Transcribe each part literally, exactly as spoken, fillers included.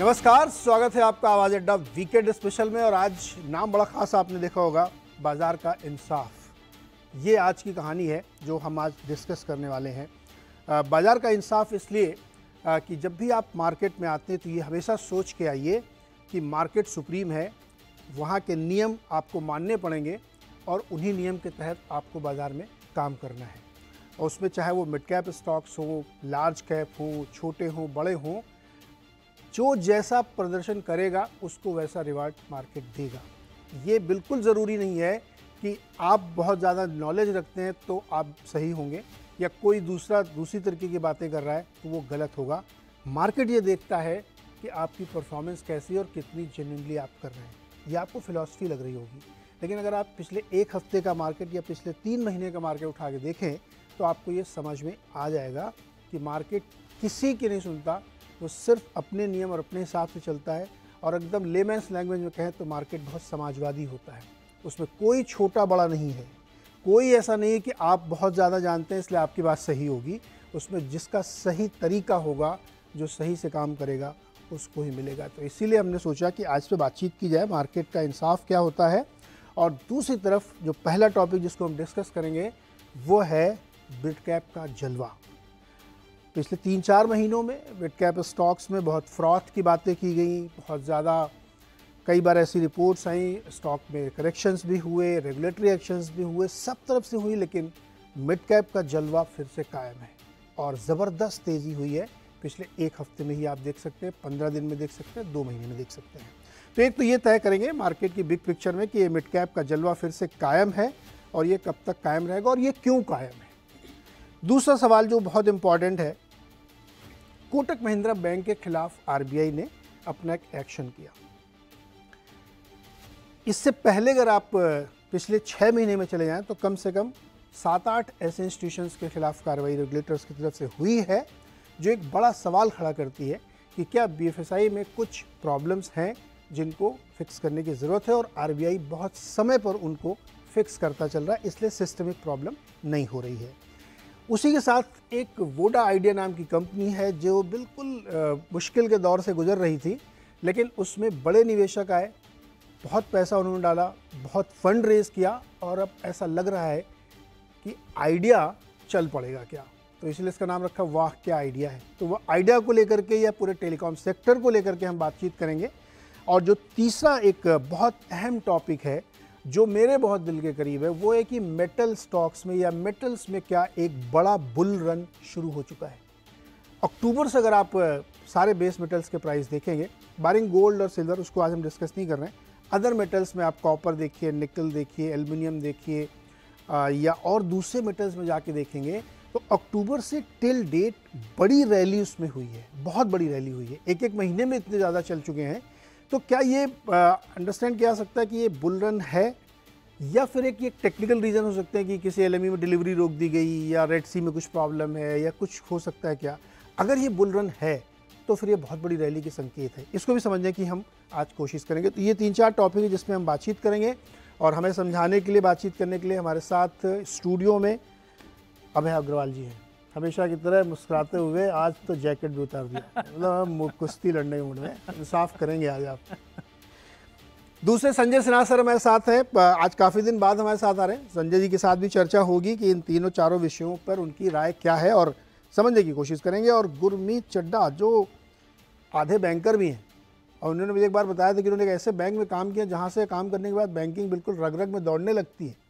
नमस्कार, स्वागत है आपका आवाज अड्डा वीकेंड स्पेशल में। और आज नाम बड़ा खास आपने देखा होगा, बाजार का इंसाफ। ये आज की कहानी है जो हम आज डिस्कस करने वाले हैं। बाजार का इंसाफ इसलिए कि जब भी आप मार्केट में आते हैं तो ये हमेशा सोच के आइए कि मार्केट सुप्रीम है, वहाँ के नियम आपको मानने पड़ेंगे और उन्हीं नियम के तहत आपको बाज़ार में काम करना है। और उसमें चाहे वो मिड कैप स्टॉक्स हो, लार्ज कैप हो, छोटे हों, बड़े हों, जो जैसा प्रदर्शन करेगा उसको वैसा रिवार्ड मार्केट देगा। ये बिल्कुल ज़रूरी नहीं है कि आप बहुत ज़्यादा नॉलेज रखते हैं तो आप सही होंगे, या कोई दूसरा दूसरी तरीके की बातें कर रहा है तो वो गलत होगा। मार्केट ये देखता है कि आपकी परफॉर्मेंस कैसी है और कितनी जेन्युइनली आप कर रहे हैं। ये आपको फिलॉसफी लग रही होगी, लेकिन अगर आप पिछले एक हफ्ते का मार्केट या पिछले तीन महीने का मार्केट उठा के देखें तो आपको ये समझ में आ जाएगा कि मार्केट किसी की नहीं सुनता, वो सिर्फ अपने नियम और अपने हिसाब से चलता है। और एकदम लेमैन्स लैंग्वेज में कहें तो मार्केट बहुत समाजवादी होता है, उसमें कोई छोटा बड़ा नहीं है। कोई ऐसा नहीं है कि आप बहुत ज़्यादा जानते हैं इसलिए आपकी बात सही होगी। उसमें जिसका सही तरीका होगा, जो सही से काम करेगा, उसको ही मिलेगा। तो इसीलिए हमने सोचा कि आज पे बातचीत की जाए, मार्केट का इंसाफ क्या होता है। और दूसरी तरफ जो पहला टॉपिक जिसको हम डिस्कस करेंगे वो है मिड कैप का जलवा। पिछले तीन चार महीनों में मिड कैप स्टॉक्स में बहुत फ्रॉथ की बातें की गई, बहुत ज़्यादा कई बार ऐसी रिपोर्ट्स आई, स्टॉक में करेक्शंस भी हुए, रेगुलेटरी एक्शंस भी हुए, सब तरफ से हुई, लेकिन मिड कैप का जलवा फिर से कायम है और ज़बरदस्त तेज़ी हुई है। पिछले एक हफ्ते में ही आप देख सकते हैं, पंद्रह दिन में देख सकते हैं, दो महीने में देख सकते हैं। तो एक तो ये तय करेंगे मार्केट की बिग पिक्चर में कि ये मिड कैप का जलवा फिर से कायम है और ये कब तक कायम रहेगा और ये क्यों कायम है। दूसरा सवाल जो बहुत इम्पॉर्टेंट है, कोटक महिंद्रा बैंक के खिलाफ आरबीआई ने अपना एक एक्शन किया। इससे पहले अगर आप पिछले छः महीने में चले जाएं तो कम से कम सात आठ ऐसे इंस्टीट्यूशंस के खिलाफ कार्रवाई रेगुलेटर्स की तरफ से हुई है, जो एक बड़ा सवाल खड़ा करती है कि क्या बीएफएसआई में कुछ प्रॉब्लम्स हैं जिनको फिक्स करने की ज़रूरत है और आरबीआई बहुत समय पर उनको फिक्स करता चल रहा है, इसलिए सिस्टमिक प्रॉब्लम नहीं हो रही है। उसी के साथ एक वोडा आइडिया नाम की कंपनी है जो बिल्कुल मुश्किल के दौर से गुजर रही थी, लेकिन उसमें बड़े निवेशक आए, बहुत पैसा उन्होंने डाला, बहुत फंड रेज किया और अब ऐसा लग रहा है कि आइडिया चल पड़ेगा क्या, तो इसलिए इसका नाम रखा वाह क्या आइडिया है। तो वह आइडिया को लेकर के या पूरे टेलीकॉम सेक्टर को लेकर के हम बातचीत करेंगे। और जो तीसरा एक बहुत अहम टॉपिक है जो मेरे बहुत दिल के करीब है, वो है कि मेटल स्टॉक्स में या मेटल्स में क्या एक बड़ा बुल रन शुरू हो चुका है। अक्टूबर से अगर आप सारे बेस मेटल्स के प्राइस देखेंगे, बारिंग गोल्ड और सिल्वर, उसको आज हम डिस्कस नहीं कर रहे हैं। अदर मेटल्स में आप कॉपर देखिए, निकल देखिए, एल्युमिनियम देखिए, या और दूसरे मेटल्स में जाके देखेंगे तो अक्टूबर से टिल डेट बड़ी रैली उसमें हुई है, बहुत बड़ी रैली हुई है, एक एक महीने में इतने ज़्यादा चल चुके हैं। तो क्या ये अंडरस्टैंड किया जा सकता है कि ये बुल रन है, या फिर एक ये टेक्निकल रीज़न हो सकते हैं कि किसी एल एम ई में डिलीवरी रोक दी गई या रेड सी में कुछ प्रॉब्लम है या कुछ हो सकता है क्या। अगर ये बुल रन है तो फिर ये बहुत बड़ी रैली के संकेत है, इसको भी समझने की हम आज कोशिश करेंगे। तो ये तीन चार टॉपिक है जिसमें हम बातचीत करेंगे। और हमें समझाने के लिए, बातचीत करने के लिए हमारे साथ स्टूडियो में अभय अग्रवाल जी हैं। हमेशा की तरह मुस्कुराते हुए आज तो जैकेट भी उतार दिया, मतलब कुश्ती लड़ने के मूड में, इंसाफ करेंगे आज आप। दूसरे संजय सिन्हा सर हमारे साथ हैं, आज काफ़ी दिन बाद हमारे साथ आ रहे हैं। संजय जी के साथ भी चर्चा होगी कि इन तीनों चारों विषयों पर उनकी राय क्या है और समझने की कोशिश करेंगे। और गुरमीत चड्डा जो आधे बैंकर भी हैं, और उन्होंने मुझे एक बार बताया था कि उन्होंने एक ऐसे बैंक में काम किया जहाँ से काम करने के बाद बैंकिंग बिल्कुल रग रग में दौड़ने लगती है।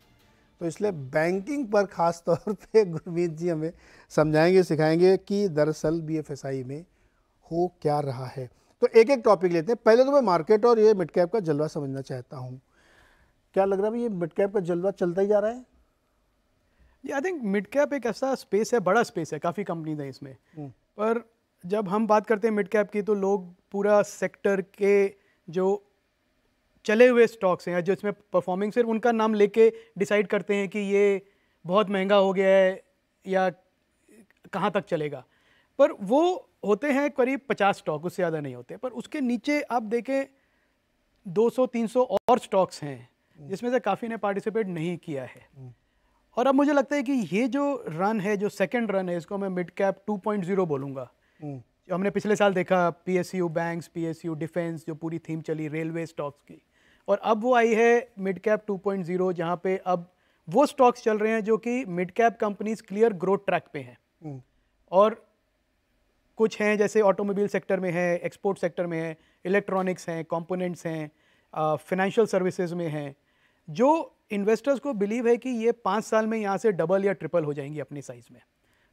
तो इसलिए बैंकिंग पर ख़ास तौर पे गुरमीत जी हमें समझाएंगे, सिखाएंगे कि दरअसल बीएफएसआई में हो क्या रहा है। तो एक एक टॉपिक लेते हैं। पहले तो मैं मार्केट और ये मिड कैप का जलवा समझना चाहता हूँ। क्या लग रहा है ये मिड कैप का जलवा चलता ही जा रहा है? आई थिंक मिड कैप एक ऐसा स्पेस है, बड़ा स्पेस है, काफ़ी कंपनीज हैं इसमें, पर जब हम बात करते हैं मिड कैप की तो लोग पूरा सेक्टर के जो चले हुए स्टॉक्स हैं या जो इसमें परफॉर्मिंग, सिर्फ उनका नाम लेके डिसाइड करते हैं कि ये बहुत महंगा हो गया है या कहाँ तक चलेगा। पर वो होते हैं करीब पचास स्टॉक, उससे ज़्यादा नहीं होते। पर उसके नीचे आप देखें दो सौ तीन सौ और स्टॉक्स हैं जिसमें से काफ़ी ने पार्टिसिपेट नहीं किया है। और अब मुझे लगता है कि ये जो रन है, जो सेकंड रन है, इसको मैं mid cap two point zero बोलूँगा। हमने पिछले साल देखा पीएसयू बैंक्स, पीएसयू डिफेंस, जो पूरी थीम चली रेलवे स्टॉक्स की, और अब वो आई है mid cap two point zero, जहाँ पे अब वो स्टॉक्स चल रहे हैं जो कि mid cap companies clear growth track पे हैं, और कुछ हैं जैसे ऑटोमोबाइल सेक्टर में है, एक्सपोर्ट सेक्टर में है, इलेक्ट्रॉनिक्स हैं, कंपोनेंट्स हैं, फिनेंशियल सर्विसेज में हैं, जो इन्वेस्टर्स को बिलीव है कि ये पाँच साल में यहाँ से डबल या ट्रिपल हो जाएंगी अपनी साइज़ में।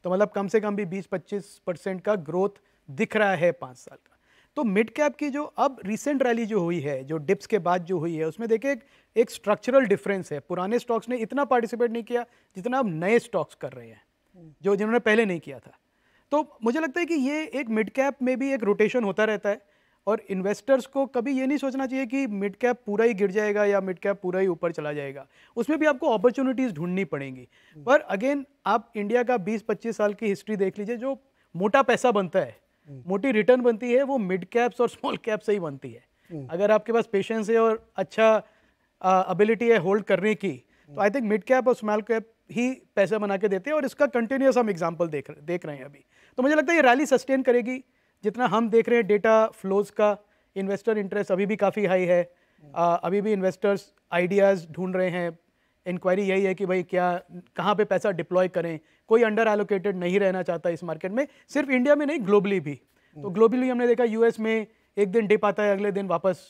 तो मतलब कम से कम भी बीस पच्चीस परसेंट का ग्रोथ दिख रहा है पाँच साल का। तो मिड कैप की जो अब रिसेंट रैली जो हुई है, जो डिप्स के बाद जो हुई है, उसमें देखिए एक स्ट्रक्चरल डिफरेंस है। पुराने स्टॉक्स ने इतना पार्टिसिपेट नहीं किया जितना अब नए स्टॉक्स कर रहे हैं, जो जिन्होंने पहले नहीं किया था। तो मुझे लगता है कि ये एक मिड कैप में भी एक रोटेशन होता रहता है, और इन्वेस्टर्स को कभी ये नहीं सोचना चाहिए कि मिड कैप पूरा ही गिर जाएगा या मिड कैप पूरा ही ऊपर चला जाएगा। उसमें भी आपको अपॉर्चुनिटीज़ ढूंढनी पड़ेंगी। पर अगेन आप इंडिया का बीस पच्चीस साल की हिस्ट्री देख लीजिए, जो मोटा पैसा बनता है, मोटी रिटर्न बनती है, वो मिड कैप्स और स्मॉल कैप्स से ही बनती है। अगर आपके पास पेशेंस है और अच्छा एबिलिटी है होल्ड करने की, तो आई थिंक मिड कैप और स्मॉल कैप ही पैसा बना के देते हैं, और इसका कंटिन्यूस हम एग्जांपल देख देख रहे हैं अभी। तो मुझे लगता है ये रैली सस्टेन करेगी। जितना हम देख रहे हैं डेटा फ्लोज का, इन्वेस्टर इंटरेस्ट अभी भी काफ़ी हाई है, आ, अभी भी इन्वेस्टर्स आइडियाज़ ढूंढ रहे हैं। इंक्वायरी यही है कि भाई क्या, कहाँ पे पैसा डिप्लॉय करें। कोई अंडर एलोकेटेड नहीं रहना चाहता इस मार्केट में, सिर्फ इंडिया में नहीं, ग्लोबली भी। तो ग्लोबली हमने देखा यूएस में एक दिन डिप आता है, अगले दिन वापस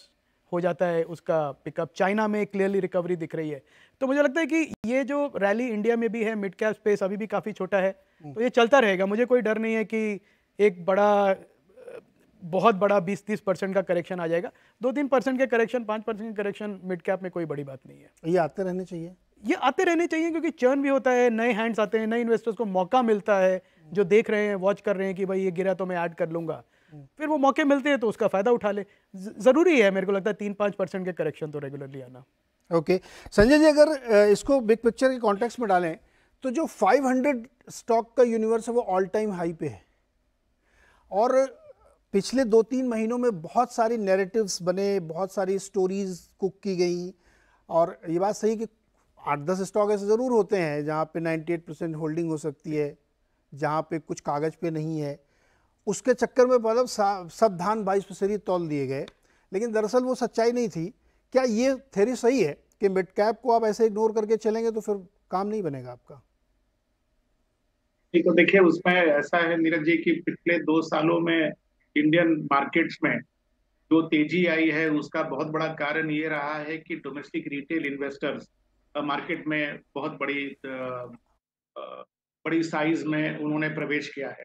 हो जाता है उसका पिकअप। चाइना में क्लियरली रिकवरी दिख रही है। तो मुझे लगता है कि ये जो रैली इंडिया में भी है, मिड कैप स्पेस अभी भी काफ़ी छोटा है, तो ये चलता रहेगा। मुझे कोई डर नहीं है कि एक बड़ा, बहुत बड़ा बीस तीस परसेंट का करेक्शन आ जाएगा। दो तीन परसेंट के करेक्शन, पाँच परसेंट के करेक्शन मिड कैप में कोई बड़ी बात नहीं है। ये आते रहने चाहिए, ये आते रहने चाहिए, क्योंकि चर्न भी होता है, नए हैंड्स आते हैं, नए इन्वेस्टर्स को मौका मिलता है, जो देख रहे हैं, वॉच कर रहे हैं कि भाई ये गिरा तो मैं ऐड कर लूँगा, फिर वो मौके मिलते हैं तो उसका फ़ायदा उठा ले। ज़रूरी है, मेरे को लगता है तीन पाँच परसेंट के करेक्शन तो रेगुलरली आना। ओके संजय जी, अगर इसको बिग पिक्चर के कॉन्टेक्स्ट में डालें तो जो फाइव हंड्रेड स्टॉक का यूनिवर्स है वो ऑल टाइम हाई पे है, और पिछले दो तीन महीनों में बहुत सारी नैरेटिव्स बने, बहुत सारी स्टोरीज कुक की गई, और ये बात सही कि आठ दस स्टॉक ऐसे ज़रूर होते हैं जहाँ पे अट्ठानवे परसेंट होल्डिंग हो सकती है, जहाँ पे कुछ कागज़ पे नहीं है। उसके चक्कर में मतलब सब धान बाईस फसली तौल दिए गए, लेकिन दरअसल वो सच्चाई नहीं थी। क्या ये थ्योरी सही है कि मिड कैप को आप ऐसे इग्नोर करके चलेंगे तो फिर काम नहीं बनेगा आपका? तो देखिए, उसमें ऐसा है नीरज जी कि पिछले दो सालों में इंडियन मार्केट्स में जो तेजी आई है, उसका बहुत बड़ा कारण ये रहा है कि डोमेस्टिक रिटेल इन्वेस्टर्स मार्केट में बहुत बड़ी बड़ी साइज में उन्होंने प्रवेश किया है।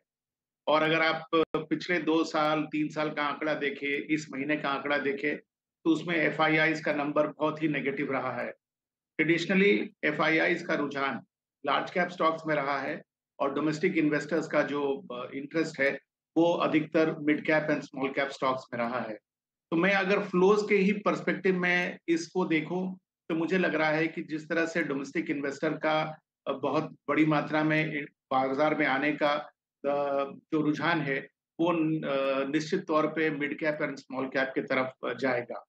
और अगर आप पिछले दो साल तीन साल का आंकड़ा देखें, इस महीने का आंकड़ा देखें, तो उसमें एफ आई आईज का नंबर बहुत ही नेगेटिव रहा है। ट्रेडिशनली एफ आई आईज का रुझान लार्ज कैप स्टॉक्स में रहा है, और डोमेस्टिक इन्वेस्टर्स का जो इंटरेस्ट है वो अधिकतर mid cap and small cap stocks में रहा है। तो मैं अगर फ्लोज के ही पर्सपेक्टिव में इसको देखूं तो मुझे लग रहा है कि जिस तरह से डोमेस्टिक इन्वेस्टर का बहुत बड़ी मात्रा में बाजार में आने का जो रुझान है वो निश्चित तौर पे mid cap and small cap की तरफ जाएगा।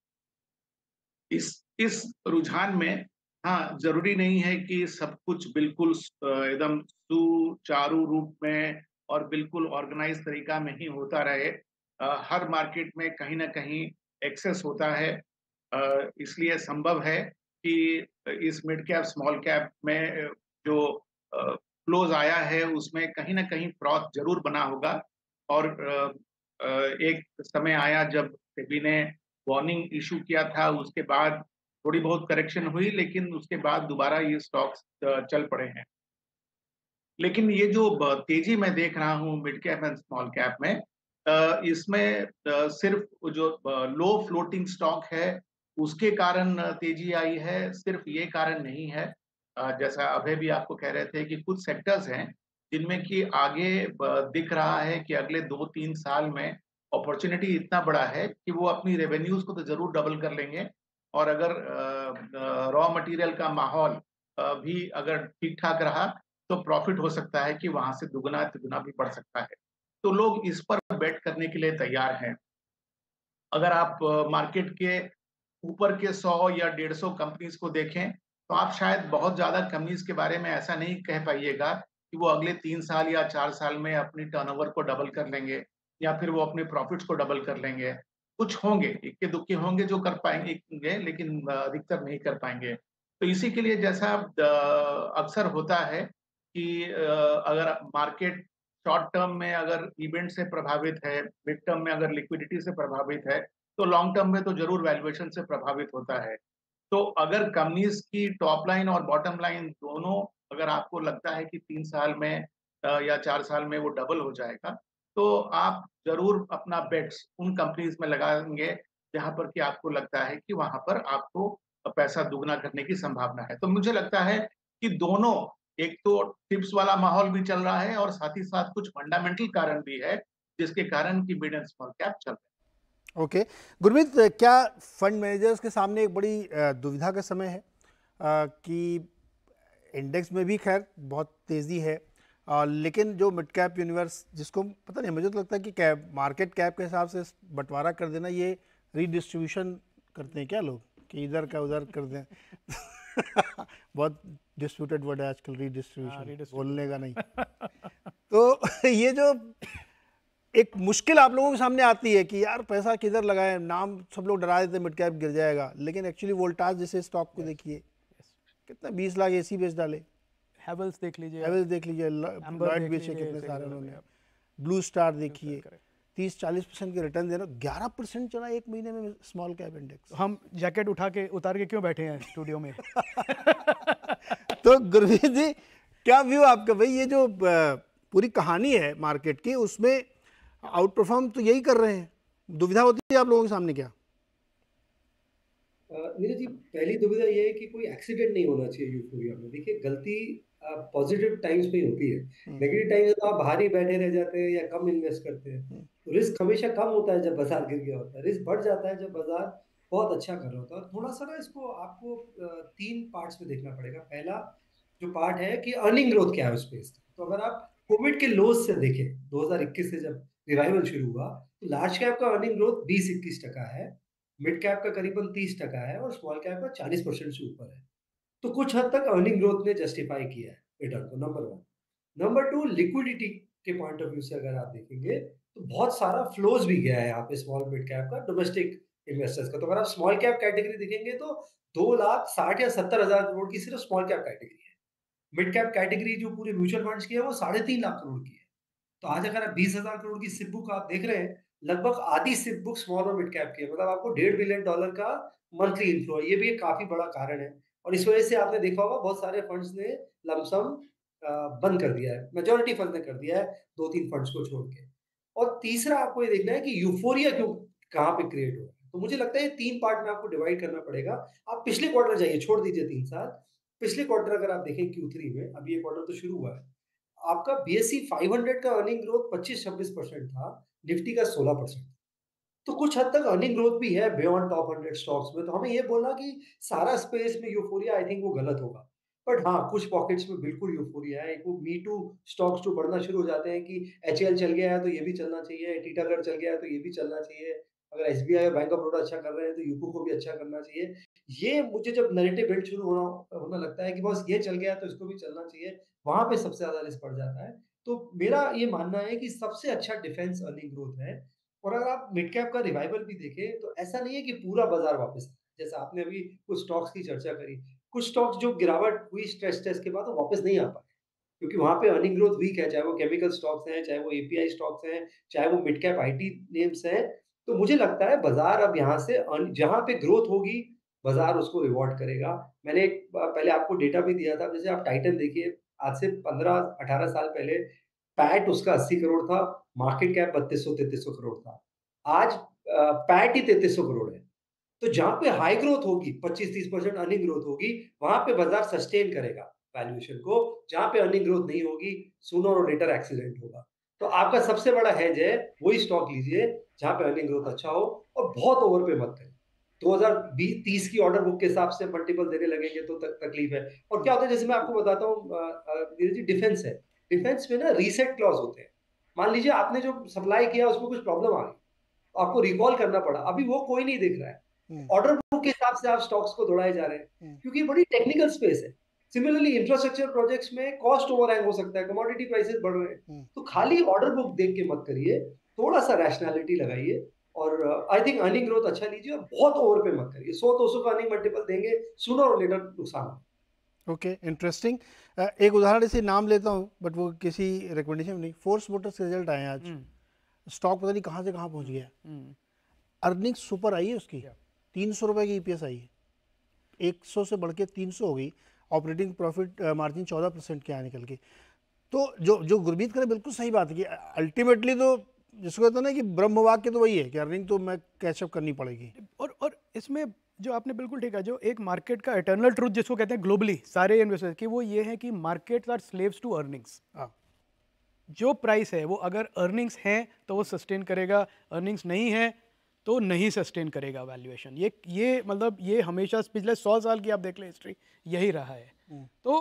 इस इस रुझान में हाँ, जरूरी नहीं है कि सब कुछ बिल्कुल एकदम सुचारू रूप में और बिल्कुल ऑर्गेनाइज तरीका में ही होता रहे। आ, हर मार्केट में कहीं ना कहीं एक्सेस होता है, आ, इसलिए संभव है कि इस मिड कैप स्मॉल कैप में जो क्लोज आया है उसमें कहीं ना कहीं फ्रॉथ जरूर बना होगा। और आ, आ, एक समय आया जब सेबी ने वार्निंग इशू किया था, उसके बाद थोड़ी बहुत करेक्शन हुई, लेकिन उसके बाद दोबारा ये स्टॉक्स चल पड़े हैं। लेकिन ये जो तेजी मैं देख रहा हूँ mid cap and small cap में, इसमें सिर्फ जो लो फ्लोटिंग स्टॉक है उसके कारण तेजी आई है, सिर्फ ये कारण नहीं है। जैसा अभय भी आपको कह रहे थे कि कुछ सेक्टर्स हैं जिनमें कि आगे दिख रहा है कि अगले दो तीन साल में अपॉर्चुनिटी इतना बड़ा है कि वो अपनी रेवेन्यूज को तो जरूर डबल कर लेंगे, और अगर रॉ मटेरियल का माहौल भी अगर ठीक ठाक रहा तो प्रॉफिट हो सकता है कि वहां से दुगना तिगुना भी बढ़ सकता है। तो लोग इस पर बेट करने के लिए तैयार हैं। अगर आप मार्केट के ऊपर के सौ या डेढ़ सौ कंपनीज को देखें तो आप शायद बहुत ज्यादा कंपनीज के बारे में ऐसा नहीं कह पाइएगा कि वो अगले तीन साल या चार साल में अपनी टर्नओवर को डबल कर लेंगे या फिर वो अपने प्रॉफिट्स को डबल कर लेंगे। कुछ होंगे, इक्के दुक्के होंगे जो कर पाएंगे, लेकिन अधिकतर नहीं कर पाएंगे। तो इसी के लिए जैसा अक्सर होता है कि अगर मार्केट शॉर्ट टर्म में अगर इवेंट से प्रभावित है, मिड टर्म में अगर लिक्विडिटी से प्रभावित है, तो लॉन्ग टर्म में तो जरूर वैल्यूएशन से प्रभावित होता है। तो अगर कंपनीज की टॉप लाइन और बॉटम लाइन दोनों अगर आपको लगता है कि तीन साल में या चार साल में वो डबल हो जाएगा, तो आप जरूर अपना बेट्स उन कंपनीज में लगाएंगे जहां पर कि आपको लगता है कि वहां पर आपको पैसा दुगना करने की संभावना है। तो मुझे लगता है कि दोनों, एक तो टिप्स वाला माहौल भी चल रहा है और साथ ही साथ कुछ फंडामेंटल कारण भी है जिसके कारण कि मिड एंड स्मॉल कैप चल रहा है। ओके गुरमीत, क्या फंड मैनेजर्स के सामने एक बड़ी दुविधा का समय है कि इंडेक्स में भी खैर बहुत तेजी है, आ, लेकिन जो मिड कैप यूनिवर्स जिसको पता नहीं, मुझे तो लगता है कि कैप मार्केट कैप के हिसाब से बंटवारा कर देना, ये रीडिस्ट्रीब्यूशन करते हैं क्या लोग कि इधर का उधर कर दें? बहुत डिस्प्यूटेड वर्ड है आजकल रीडिस्ट्रीब्यूशन, बोलने का नहीं। तो ये जो एक मुश्किल आप लोगों के सामने आती है कि यार पैसा किधर लगाएं, नाम सब लोग डरा देते हैं मिड कैप गिर जाएगा, लेकिन एक्चुअली वोल्टास जैसे स्टॉक को देखिए कितना बीस लाख एसी बेच डाले, हैवल्स देख लीजिए, हैवल्स देख लीजिए, लॉयड बेचे कितने सारे उन्होंने, ब्लू स्टार देखिए तीस चालीस परसेंट के रिटर्न देना, ग्यारह परसेंट चला एक महीने में स्मॉल कैप इंडेक्स। हम जैकेट उठा के उतार के क्यों बैठे हैं स्टूडियो में? तो गुरमीत जी, क्या व्यू आपका भाई, ये जो पूरी कहानी है मार्केट की उसमें आउट परफॉर्म तो यही कर रहे हैं, दुविधा होती है आप लोगों के सामने क्या? नीरज जी, पहली दुविधा ये है कि कोई एक्सीडेंट नहीं होना चाहिए यूफोरिया में। देखिए गलती पॉजिटिव टाइम्स पे ही होती है, नेगेटिव टाइम्स तो आप बाहर ही बैठे रह जाते हैं या कम इन्वेस्ट करते हैं। तो रिस्क हमेशा कम होता है जब बाजार गिर गया होता है, रिस्क बढ़ जाता है जब बाजार बहुत अच्छा कर रहा होता है। थोड़ा सा ना इसको आपको तीन पार्ट्स में देखना पड़ेगा। पहला जो पार्ट है कि अर्निंग ग्रोथ क्या है उसमें, तो अगर आप कोविड के लोज से देखें दो हजार इक्कीस से जब रिवाइवल शुरू हुआ तो लार्ज कैप का अर्निंग ग्रोथ बीस इक्कीस टका है, मिड कैप का करीबन तीस टका है और स्मॉल कैप का चालीस परसेंट से ऊपर है। तो कुछ हद तक अर्निंग ग्रोथ ने जस्टिफाई किया है रिटर्न को, number one. Number two, liquidity के पॉइंट ऑफ व्यू से अगर आप देखेंगे तो बहुत सारा फ्लोज भी गया है यहाँ पे स्मॉल मिड कैप का, डोमेस्टिक इन्वेस्टर्स का। तो अगर आप स्मॉल कैप कैटेगरी देखेंगे तो दो लाख साठ या सत्तर हजार करोड़ की सिर्फ स्मॉल कैप कैटेगरी है। मिड कैप कैटेगरी जो पूरे म्यूचुअल फंड्स की है वो साढ़े तीन लाख करोड़ की है। तो आज अगर आप बीस हजार करोड़ की सिप बुक आप देख रहे हैं, लगभग आधी सिप बुक स्मॉल और मिड कैप की है, मतलब आपको डेढ़ बिलियन डॉलर का मंथली इनफ्लो है। ये भी एक काफी बड़ा कारण है और इस वजह से आपने देखा होगा बहुत सारे फंड्स ने लमसम बंद कर दिया है, मेजोरिटी फंड्स ने कर दिया है दो तीन फंड्स को छोड़ के। और तीसरा आपको ये देखना है कि यूफोरिया क्यों कहाँ पे क्रिएट हो रहा है। तो मुझे लगता है तीन पार्ट में आपको डिवाइड करना पड़ेगा। आप पिछले क्वार्टर जाइए, छोड़ दीजिए तीन साल, पिछले क्वार्टर अगर आप देखें क्यू थ्री में, अब ये क्वार्टर तो शुरू हुआ है, आपका B S C five hundred का अर्निंग ग्रोथ पच्चीस छब्बीस परसेंट था, निफ्टी का सोलह परसेंट। तो कुछ हद तक अर्निंग ग्रोथ भी है बियॉन्ड टॉप हंड्रेड स्टॉक्स में। तो हमें ये बोलना कि सारा स्पेस में यूफोरिया, आई थिंक वो गलत होगा। बट हाँ, कुछ पॉकेट्स में बिल्कुल यूफोरिया है। वो मी टू स्टॉक्स जो बढ़ना शुरू हो जाते हैं कि एच एल चल गया है तो ये भी चलना चाहिए, टीटागढ़ चल गया है तो ये भी चलना चाहिए, अगर एस बी आई और बैंक ऑफ बड़ौदा अच्छा कर रहे हैं तो यूको को भी अच्छा करना चाहिए। ये मुझे जब नैरेटिव बिल्ड शुरू होना होना लगता है कि बस ये चल गया है तो इसको भी चलना चाहिए, वहाँ पे सबसे ज़्यादा रिस्क बढ़ जाता है। तो मेरा ये मानना है कि सबसे अच्छा डिफेंस अर्निंग ग्रोथ है। और अगर आप मिड कैप का रिवाइवल भी देखें तो ऐसा नहीं है कि पूरा बाजार वापस, जैसा आपने अभी कुछ स्टॉक्स की चर्चा करी, कुछ स्टॉक्स जो गिरावट हुई स्ट्रेस टेस्ट के बाद वो वापस नहीं आ पाए क्योंकि वहाँ पे अर्निंग ग्रोथ वीक है, चाहे वो केमिकल स्टॉक्स हैं, चाहे वो एपीआई स्टॉक्स हैं, चाहे वो mid cap I T names हैं। तो मुझे लगता है बाजार अब यहाँ से जहाँ पे ग्रोथ होगी बाजार उसको रिवॉर्ड करेगा। मैंने एक पहले आपको डेटा भी दिया था, जैसे आप टाइटन देखिए, आज से पंद्रह अठारह साल पहले पैट उसका अस्सी करोड़ था, मार्केट कैप बत्तीस सौ तैंतीस सौ करोड़ था, आज पैट ही तैंतीस सौ करोड़ है। तो जहां पे हाई ग्रोथ होगी, पच्चीस तीस परसेंट अर्निंग ग्रोथ होगी, वहां पे बाजार सस्टेन करेगा वैल्यूएशन को। जहां पे अर्निंग ग्रोथ नहीं होगी सूनर और लेटर एक्सीडेंट होगा। तो आपका सबसे बड़ा हैज है, वही स्टॉक लीजिए जहां पे अर्निंग ग्रोथ अच्छा हो और बहुत ओवर पे मत करें। दो हज़ार तीस की ऑर्डर बुक के हिसाब से मल्टीपल देने लगेंगे तो तक, तकलीफ है। और क्या होता है, जैसे मैं आपको बताता हूँ जी, डिफेंस है, डिफेंस में ना रीसेट क्लॉज होते हैं। मान लीजिए आपने जो सप्लाई किया उसमें कुछ प्रॉब्लम आ गई, आपको रिकॉल करना पड़ा, अभी वो कोई नहीं देख रहा है, ऑर्डर बुक के हिसाब से आप स्टॉक्स को दौड़ाए जा रहे हैं क्योंकि बड़ी टेक्निकल स्पेस है। सिमिलरली इंफ्रास्ट्रक्चर प्रोजेक्ट्स में कॉस्ट ओवरहैंग हो सकता है, कमोडिटी प्राइसेस बढ़ रहे हैं। तो खाली ऑर्डर बुक देख के मत करिए, थोड़ा सा रैशनैलिटी लगाइए और आई थिंक अर्निंग ग्रोथ अच्छा लीजिए और बहुत ओवर पे मत करिए। सौ दो सौ का अर्निंग मल्टीपल देंगे, सुनो और लेटर नुकसान। Okay, interesting. एक उदाहरण इसे नाम लेता हूँ बट वो किसी रिकमेंडेशन में नहीं, फोर्स मोटर्स के रिजल्ट आए आज, स्टॉक पता नहीं कहाँ से कहाँ पहुँच गया, अर्निंग सुपर आई है उसकी, तीन सौ रुपये की ई पी एस आई है, एक सौ से बढ़ के तीन सौ हो गई, ऑपरेटिंग प्रॉफिट मार्जिन चौदह परसेंट के आए निकल के। तो जो जो गुरमीत करे बिल्कुल सही बात है कि अल्टीमेटली तो जिसको कहते हैं ना कि ब्रह्म वाक्य तो वही है कि अर्निंग तो मैं कैचअप करनी पड़ेगी। और और इसमें जो आपने बिल्कुल ठीक है, जो एक मार्केट का इटर्नल ट्रूथ जिसको कहते हैं ग्लोबली सारे इन्वेस्टर्स की, वो ये है कि markets are slaves to earnings. जो प्राइस है वो अगर अर्निंग्स हैं तो वो सस्टेन करेगा, अर्निंग्स नहीं है तो नहीं सस्टेन करेगा वैल्यूएशन। ये ये मतलब ये हमेशा पिछले सौ साल की आप देख लें हिस्ट्री यही रहा है। तो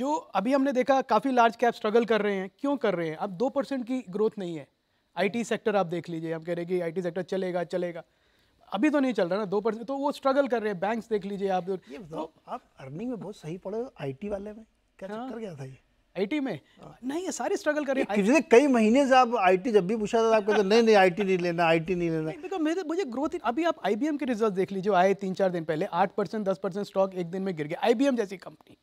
जो अभी हमने देखा काफ़ी लार्ज कैप स्ट्रगल कर रहे हैं, क्यों कर रहे हैं? अब दो परसेंट की ग्रोथ नहीं है। आईटी सेक्टर आप देख लीजिए, आप कह रहे हैं कि आईटी सेक्टर चलेगा चलेगा, अभी तो नहीं चल रहा ना दो परसेंट, तो वो स्ट्रगल कर रहे हैं। बैंक्स देख लीजिए आप, ये तो आप अर्निंग में बहुत सही पड़े हो, आईटी वाले में क्या चक्कर गया था ये? आईटी में नहीं है, सारे स्ट्रगल कर रहे हैं। कई महीने से आप आईटी जब भी पूछा था आप कहते नहीं नहीं आईटी नहीं लेना, आईटी नहीं लेना। बिकॉज मेरे मुझे ग्रोथ, अभी आप आईबीएम के रिजल्ट देख लीजिए, आए तीन चार दिन पहले आठ परसेंट दस परसेंट स्टॉक एक दिन में गिर गया, आईबीएम जैसी कंपनी।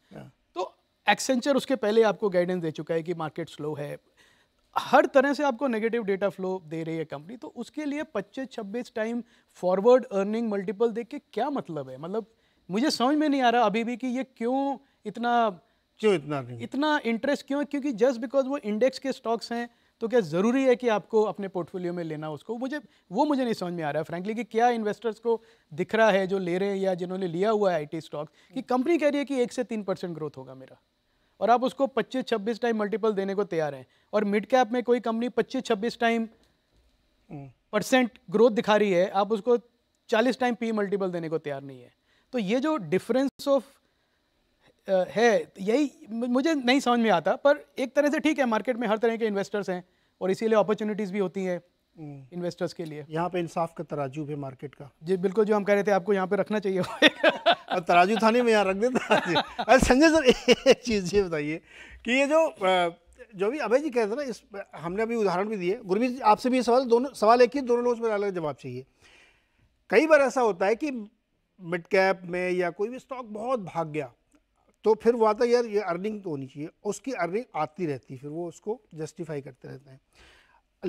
तो एक्सेंचर उसके पहले आपको गाइडेंस दे चुका है कि मार्केट स्लो है, हर तरह से आपको नेगेटिव डेटा फ्लो दे रही है कंपनी। तो उसके लिए पच्चीस छब्बीस टाइम फॉरवर्ड अर्निंग मल्टीपल देख के क्या मतलब है? मतलब मुझे समझ में नहीं आ रहा अभी भी कि ये क्यों इतना क्यों इतना नहीं? इतना इंटरेस्ट क्यों? क्योंकि जस्ट बिकॉज वो इंडेक्स के स्टॉक्स हैं तो क्या ज़रूरी है कि आपको अपने पोर्टफोलियो में लेना उसको? मुझे वो मुझे नहीं समझ में आ रहा है फ्रैंकली कि क्या इन्वेस्टर्स को दिख रहा है जो ले रहे हैं या जिन्होंने लिया हुआ है आईटी स्टॉक, कि कंपनी कह रही है कि एक से तीन परसेंट ग्रोथ होगा मेरा और आप उसको पच्चीस छब्बीस टाइम मल्टीपल देने को तैयार हैं। और मिड कैप में कोई कंपनी पच्चीस छब्बीस टाइम परसेंट ग्रोथ दिखा रही है, आप उसको चालीस टाइम पी मल्टीपल देने को तैयार नहीं है। तो ये जो डिफरेंस ऑफ है, यही मुझे नहीं समझ में आता। पर एक तरह से ठीक है, मार्केट में हर तरह के इन्वेस्टर्स हैं और इसीलिए अपॉर्चुनिटीज़ भी होती हैं इन्वेस्टर्स के लिए। यहाँ पे इंसाफ का तराजू है मार्केट का। जी बिल्कुल, जो हम कह रहे थे आपको यहाँ पे रखना चाहिए और तराजू थाने में यहाँ रख देता। अरे संजय सर, एक चीज़ ये बताइए कि ये जो जो भी अभय जी कह रहे थे ना, इस हमने अभी उदाहरण भी दिए, गुरमीत जी आपसे भी ये सवाल, दोनों सवाल एक ही, दोनों लोग उसमें अलग जवाब चाहिए। कई बार ऐसा होता है कि मिड कैप में या कोई भी स्टॉक बहुत भाग गया तो फिर वो आता है यार ये अर्निंग तो होनी चाहिए, उसकी अर्निंग आती रहती है, फिर वो उसको जस्टिफाई करते रहते हैं।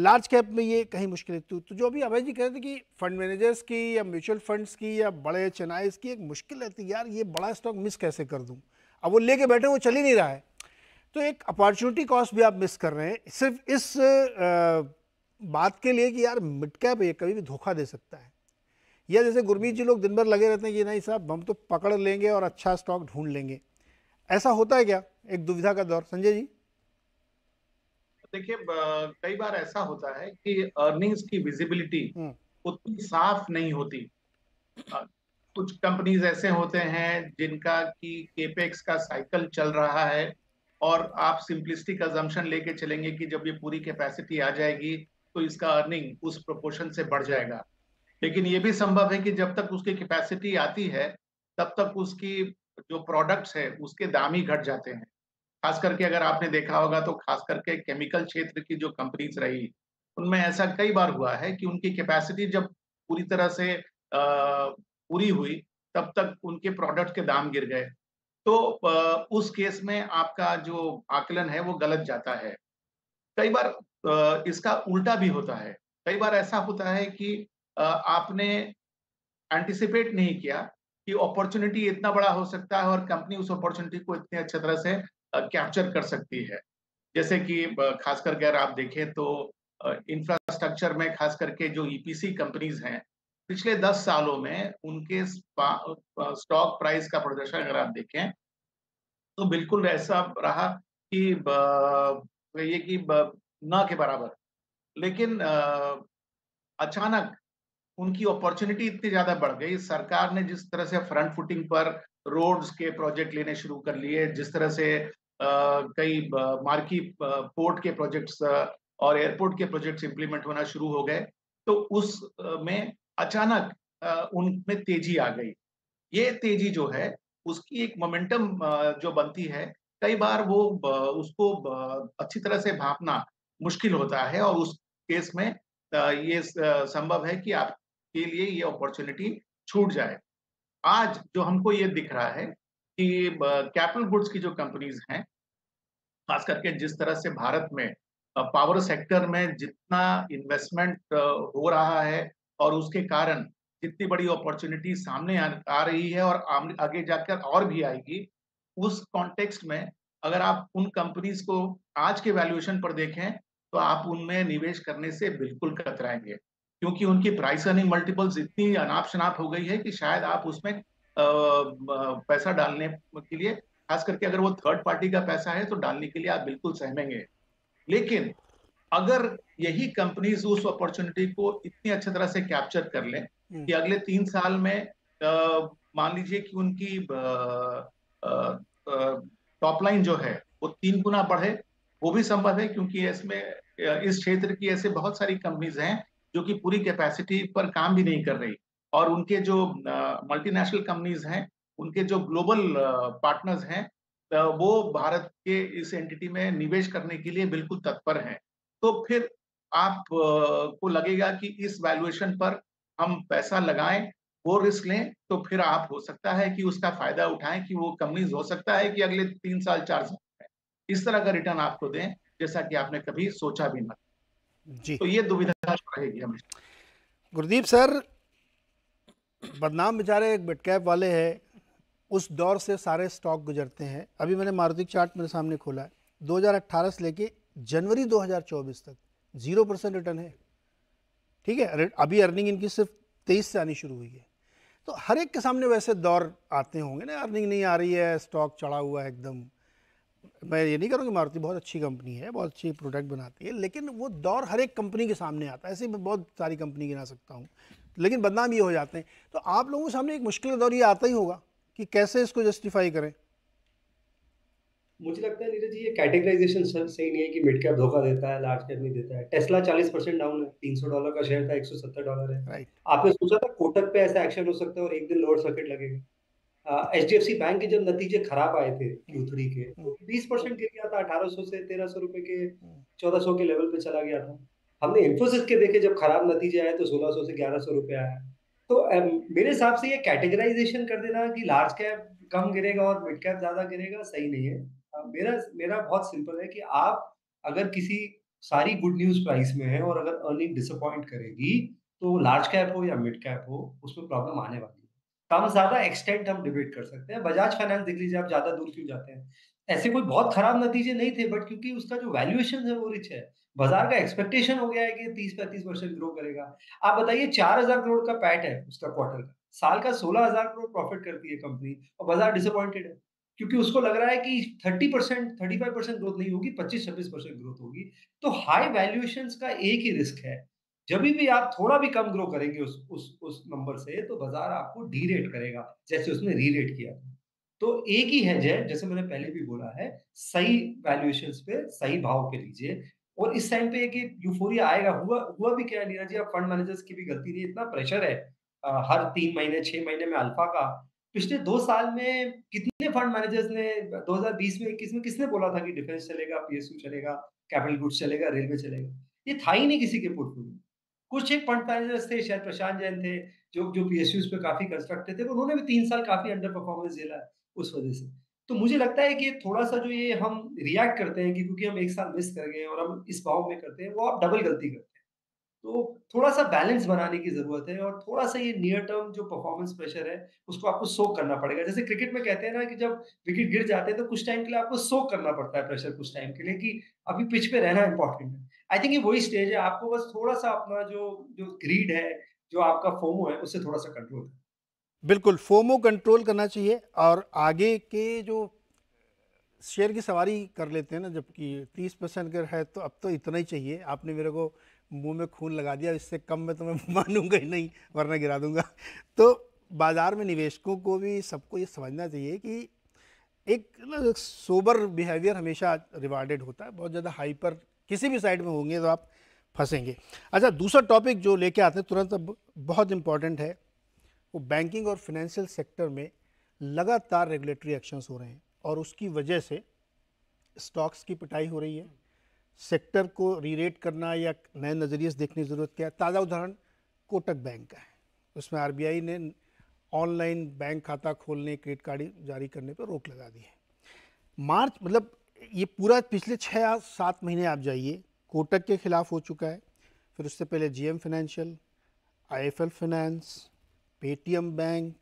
लार्ज कैप में ये कहीं मुश्किल है। तो जो भी अभय जी कह रहे थे कि फंड मैनेजर्स की या म्यूचुअल फंड्स की या बड़े चेनाइज की एक मुश्किल रहती है, यार ये बड़ा स्टॉक मिस कैसे कर दूं, अब वो लेके बैठे वो चल ही नहीं रहा है, तो एक अपॉर्चुनिटी कॉस्ट भी आप मिस कर रहे हैं सिर्फ इस बात के लिए कि यार मिड कैप ये कभी भी धोखा दे सकता है। या जैसे गुरमीत जी लोग दिन भर लगे रहते हैं कि नहीं साहब हम तो पकड़ लेंगे और अच्छा स्टॉक ढूंढ लेंगे, ऐसा होता है क्या? एक दुविधा का दौर। संजय जी देखिए, कई बार ऐसा होता है कि अर्निंग्स की विजिबिलिटी उतनी साफ नहीं होती। कुछ कंपनीज ऐसे होते हैं जिनका कि केपेक्स का साइकिल चल रहा है और आप सिंपलिस्टिक अजम्पशन लेके चलेंगे कि जब ये पूरी कैपेसिटी आ जाएगी तो इसका अर्निंग उस प्रोपोर्शन से बढ़ जाएगा, लेकिन ये भी संभव है कि जब तक उसकी कैपेसिटी आती है तब तक उसकी जो प्रोडक्ट्स है उसके दाम ही घट जाते हैं। खास करके अगर आपने देखा होगा तो खास करके केमिकल क्षेत्र की जो कंपनीज रही उनमें ऐसा कई बार हुआ है कि उनकी कैपेसिटी जब पूरी तरह से पूरी हुई तब तक उनके प्रोडक्ट के दाम गिर गए, तो उस केस में आपका जो आकलन है वो गलत जाता है। कई बार इसका उल्टा भी होता है, कई बार ऐसा होता है कि आपने एंटिसिपेट नहीं किया कि अपॉर्चुनिटी इतना बड़ा हो सकता है और कंपनी उस अपॉर्चुनिटी को इतने अच्छे तरह से कैप्चर कर सकती है। जैसे कि खास करके अगर आप देखें तो इंफ्रास्ट्रक्चर में खास करके जो ईपीसी कंपनीज हैं पिछले दस सालों में उनके स्टॉक प्राइस का प्रदर्शन अगर आप देखें तो बिल्कुल ऐसा रहा कि ये कि ना के बराबर, लेकिन अचानक उनकी अपॉर्चुनिटी इतनी ज़्यादा बढ़ गई। सरकार ने जिस तरह से फ्रंट फुटिंग पर रोड्स के प्रोजेक्ट लेने शुरू कर लिए, जिस तरह से आ, कई मार्की पोर्ट के प्रोजेक्ट्स और एयरपोर्ट के प्रोजेक्ट्स इंप्लीमेंट होना शुरू हो गए, तो उस में अचानक आ, उनमें तेजी आ गई। ये तेजी जो है उसकी एक मोमेंटम जो बनती है, कई बार वो उसको अच्छी तरह से भांपना मुश्किल होता है, और उस केस में ये संभव है कि आपके लिए ये अपॉर्चुनिटी छूट जाए। आज जो हमको ये दिख रहा है कि कैपिटल गुड्स की जो कंपनीज हैं, खास करके जिस तरह से भारत में पावर सेक्टर में जितना इन्वेस्टमेंट हो रहा है और उसके कारण जितनी बड़ी अपॉर्चुनिटी सामने आ रही है और आगे जाकर और भी आएगी, उस कॉन्टेक्स्ट में अगर आप उन कंपनीज को आज के वैल्यूएशन पर देखें तो आप उनमें निवेश करने से बिल्कुल कतराएंगे, क्योंकि उनकी प्राइस अर्निंग मल्टीपल्स इतनी अनाप शनाप हो गई है कि शायद आप उसमें पैसा डालने के लिए, खास करके अगर वो थर्ड पार्टी का पैसा है तो डालने के लिए आप बिल्कुल सहमेंगे। लेकिन अगर यही कंपनीज उस अपॉर्चुनिटी को इतनी अच्छी तरह से कैप्चर कर लें कि अगले तीन साल में मान लीजिए कि उनकी टॉप लाइन जो है वो तीन गुना बढ़े, वो भी संभव है, क्योंकि इसमें इस क्षेत्र की ऐसे बहुत सारी कंपनीज हैं जो कि पूरी कैपेसिटी पर काम भी नहीं कर रही, और उनके जो मल्टीनेशनल कंपनीज हैं, उनके जो ग्लोबल पार्टनर्स हैं, वो भारत के इस एंटिटी में निवेश करने के लिए बिल्कुल तत्पर हैं। तो फिर आप को लगेगा कि इस वैल्यूएशन पर हम पैसा लगाएं, वो रिस्क लें, तो फिर आप हो सकता है कि उसका फायदा उठाएं कि वो कंपनीज हो सकता है कि अगले तीन साल चार साल इस तरह का रिटर्न आपको दें जैसा कि आपने कभी सोचा भी नहीं। तो ये दुविधा रहेगी हमेशा। गुरदीप सर, बदनाम बेचारे एक मिड कैप वाले हैं, उस दौर से सारे स्टॉक गुजरते हैं। अभी मैंने मारुति चार्ट मेरे सामने खोला है, दो हज़ार अठारह से लेके जनवरी दो हज़ार चौबीस तक जीरो परसेंट रिटर्न है, ठीक है। अभी अर्निंग इनकी सिर्फ तेईस से आनी शुरू हुई है। तो हर एक के सामने वैसे दौर आते होंगे ना, अर्निंग नहीं आ रही है, स्टॉक चढ़ा हुआ है एकदम। मैं ये नहीं करूँगी, मारुति बहुत अच्छी कंपनी है, बहुत अच्छी प्रोडक्ट बनाती है, लेकिन वो दौर हर एक कंपनी के सामने आता है। ऐसे मैं बहुत सारी कंपनी गिना सकता हूँ, लेकिन बदनाम ये हो जाते हैं। तो आप लोगों के सामने एक मुश्किल दौर ये आता ही होगा कि कैसे इसको जस्टिफाई करें। मुझे लगता है नीरज जी, ये कैटेगराइजेशन सर सही नहीं है कि मिड कैप धोखा देता है, लार्ज कैप नहीं देता है। टेस्ला चालीस परसेंट डाउन है, तीन सौ डॉलर का शेयर था, एक सौ सत्तर डॉलर है। right. आपने सोचा था कोटक पे ऐसा एक्शन हो सकता है और एक दिन लोअर सर्किट लगेगा? H D F C bank के जब नतीजे खराब आए थे क्यू थ्री के, तो बीस परसेंट गिर गया था, अठारह सौ से तेरह सौ रुपए के चौदह सौ के लेवल पे चला गया था। हमने इन्फोसिस के देखे, जब खराब नतीजे आए तो सोलह सौ से ग्यारह सौ रुपये आया। तो मेरे हिसाब से ये कैटेगराइजेशन कर देना कि लार्ज कैप कम गिरेगा और मिड कैप ज्यादा गिरेगा, सही नहीं है। मेरा मेरा बहुत सिंपल है कि आप अगर किसी सारी गुड न्यूज प्राइस में है और अगर अर्निंग डिसअपॉइंट करेगी तो लार्ज कैप हो या मिड कैप हो, उसमें प्रॉब्लम आने वाली है। कम ज्यादा एक्सटेंट हम डिबेट कर सकते हैं। बजाज फाइनेंस देख लीजिए, आप ज्यादा दूर क्यों जाते हैं? ऐसे कोई बहुत खराब नतीजे नहीं थे, बट क्योंकि उसका जो वैल्यूएशन है वो रिच है, बाजार का एक्सपेक्टेशन हो गया है कि तीस पैंतीस परसेंट ग्रो करेगा। आप बताइए, चार हजार करोड़ का पैट है उसका क्वार्टर का, साल का सोलह हजार करोड़ प्रॉफिट करती है कंपनी, और बाजार डिसअपॉइंटेड है क्योंकि उसको लग रहा है कि तीस परसेंट, पैंतीस परसेंट ग्रोथ नहीं होगी, पच्चीस छब्बीस परसेंट ग्रोथ होगी। तो हाई वैल्यूएशंस का एक ही रिस्क है, जब भी आप थोड़ा भी कम ग्रो करेंगे उस उस उस नंबर से तो बाजार आपको डीरेट करेगा, जैसे उसने रीरेट किया। तो एक ही है जय, जैसे मैंने पहले भी बोला है, सही वैल्यूएशंस पे सही भाव पे लीजिए। और इस टाइम पे एक यूफोरिया आएगा। हुआ हुआ भी क्या नीरज जी, आप फंड मैनेजर्स की भी गलती नहीं, इतना प्रेशर है आ, हर तीन महीने छह महीने में अल्फा का। पिछले दो साल में कितने फंड मैनेजर्स ने दो हज़ार बीस में इक्कीस में किसने बोला था कि डिफेंस चलेगा, पीएसयू चलेगा, कैपिटल गुड्स चलेगा, रेलवे चलेगा? ये था ही नहीं किसी के पोर्टफोलियो। कुछ एक फंड मैनेजर्स थे, शायद प्रशांत जैन थे, जो जो पीएसयूज पे काफी कंस्ट्रक्टेड थे, उन्होंने भी तीन साल काफी अंडर परफॉर्मेंस झेला उस वजह से। तो मुझे लगता है कि थोड़ा सा जो ये हम रिएक्ट करते हैं कि क्योंकि हम एक साल मिस कर गए और हम इस भाव में करते हैं, वो आप डबल गलती करते हैं। तो थोड़ा सा बैलेंस बनाने की जरूरत है और थोड़ा सा ये नियर टर्म जो परफॉर्मेंस प्रेशर है उसको आपको सोक करना पड़ेगा। जैसे क्रिकेट में कहते हैं ना कि जब विकेट गिर जाते हैं तो कुछ टाइम के लिए आपको सोक करना पड़ता है प्रेशर, कुछ टाइम के लिए, कि अभी पिच पे रहना इंपॉर्टेंट है। आई थिंक ये वही स्टेज है, आपको बस थोड़ा सा अपना जो जो ग्रीड है, जो आपका फोमो है, उससे थोड़ा सा कंट्रोल है। बिल्कुल, फोमो कंट्रोल करना चाहिए। और आगे के जो शेयर की सवारी कर लेते हैं ना, जबकि तीस परसेंट अगर है तो अब तो इतना ही चाहिए। आपने मेरे को मुंह में खून लगा दिया, इससे कम में तो मैं मानूंगा ही नहीं, वरना गिरा दूंगा। तो बाज़ार में निवेशकों को भी, सबको ये समझना चाहिए कि एक ना सोबर बिहेवियर हमेशा रिवार्डेड होता है। बहुत ज़्यादा हाइपर किसी भी साइड में होंगे तो आप फंसेंगे। अच्छा, दूसरा टॉपिक जो लेके आते हैं तुरंत, अब बहुत इम्पॉर्टेंट है, वो बैंकिंग और फिनेंशियल सेक्टर में लगातार रेगुलेटरी एक्शंस हो रहे हैं और उसकी वजह से स्टॉक्स की पिटाई हो रही है, सेक्टर को रीरेट करना या नए नज़रिए से देखने की ज़रूरत क्या है। ताज़ा उदाहरण कोटक बैंक का है, उसमें आरबीआई ने ऑनलाइन बैंक खाता खोलने, क्रेडिट कार्ड जारी करने पर रोक लगा दी है। मार्च मतलब ये पूरा पिछले छः या सात महीने आप जाइए, कोटक के खिलाफ हो चुका है, फिर उससे पहले GM financial, IFL finance, Paytm bank,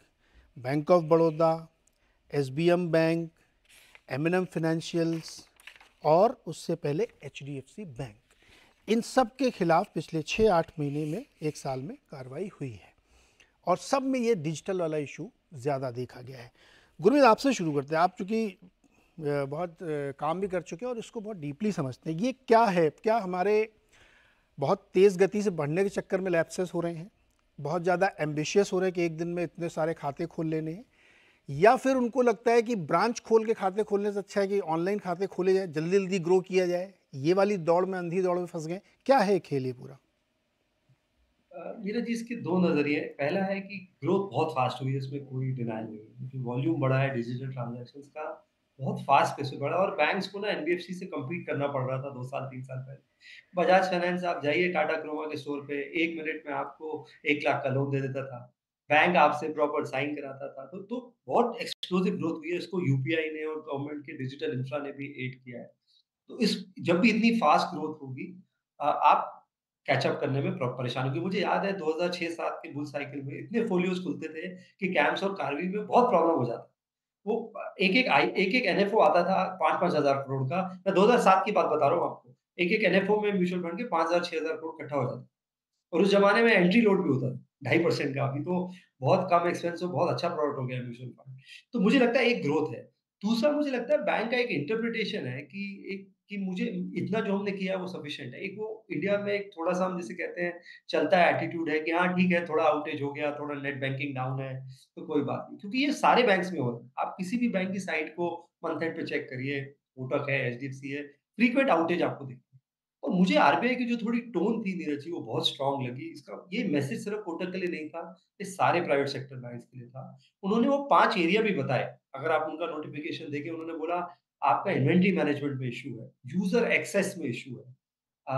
bank of Baroda, SBM bank, MNM financials और उससे पहले एचडीएफसी बैंक। इन सब के खिलाफ पिछले छः आठ महीने में, एक साल में कार्रवाई हुई है और सब में ये डिजिटल वाला इशू ज़्यादा देखा गया है। गुरमीत, आपसे शुरू करते हैं, आप चूँकि बहुत काम भी कर चुके हैं और इसको बहुत डीपली समझते हैं, ये क्या है? क्या हमारे बहुत तेज़ गति से बढ़ने के चक्कर में लैप्सेस हो रहे हैं, बहुत ज़्यादा एम्बिशियस हो रहे हैं कि एक दिन में इतने सारे खाते खोल लेने हैं, या फिर उनको लगता है कि ब्रांच खोल के खाते खोलने से अच्छा है कि ऑनलाइन खाते खोले जाए, जल्दी जल्दी ग्रो किया जाए, ये वाली दौड़ में, अंधी दौड़ में फंस गए? क्या है खेल ये पूरा? नीरज जी, इसके दो नज़रिए। पहला है कि ग्रोथ बहुत फास्ट हुई है, इसमें कोई डिनाई नहीं है, क्योंकि वॉल्यूम बढ़ा है, डिजिटल ट्रांजेक्शन्स का बहुत फास्ट पेस बढ़ा और बैंक्स को ना एनबीएफसी से कम्पीट करना पड़ रहा था दो साल तीन साल पहले। बजाज फाइनेंस आप जाइए, टाटा क्रोमा के स्टोर पे एक मिनट में आपको एक लाख का लोन दे देता था, बैंक आपसे प्रॉपर साइन कराता था, तो तो बहुत एक्सप्लोसिव ग्रोथ हुई है। इसको यूपीआई ने और गवर्नमेंट के डिजिटल इंफ्रा ने भी एड किया है। तो इस जब भी इतनी फास्ट ग्रोथ होगी, आप कैचअप करने में परेशान होगी। मुझे याद है दो हजार छह सात के बुल साइकिल में इतने फोलियोज खुलते थे कि कैम्प्स और कार्वी में बहुत प्रॉब्लम हो जाता, वो एक एक आई एक एक एनएफओ आता था पाँच पाँच हजार करोड़ का। मैं दो हजार सात की बात बता रहा हूँ आपको, एक एक एनएफओ में म्यूचुअल फंड के पाँच हजार छह हजार करोड़ इकट्ठा हो जाता था और उस जमाने में एंट्री लोड भी होता था ढाई परसेंट का। अभी तो बहुत कम एक्सपेंस हो, बहुत अच्छा प्रोडक्ट हो गया म्यूचुअल फंड। तो मुझे लगता है एक ग्रोथ है। दूसरा मुझे लगता है बैंक का एक इंटरप्रिटेशन है कि एक कि मुझे इतना जो हमने किया वो सफिशिएंट है। एक वो इंडिया में एक थोड़ा सा हम जैसे कहते हैं चलता है एटीट्यूड है कि हाँ ठीक है, थोड़ा आउटेज हो गया, थोड़ा नेट बैंकिंग डाउन है तो कोई बात नहीं, क्योंकि ये सारे बैंक्स में हो रहा है। आप किसी भी बैंक की साइट को मंथ एंड पे चेक करिए, कोटक है, एच डी एफ सी है, फ्रीक्वेंट आउटेज आपको दिखते हैं। और मुझे आरबीआई की जो थोड़ी टोन थी नीरज जी, वो बहुत स्ट्रांग लगी। इसका ये मैसेज सिर्फ कोटक के लिए नहीं था, ये सारे प्राइवेट सेक्टर बैंक के लिए था। उन्होंने वो पांच एरिया भी बताए, अगर आप उनका नोटिफिकेशन देखें। उन्होंने बोला आपका इन्वेंट्री मैनेजमेंट में इशू है, यूजर एक्सेस में इशू है,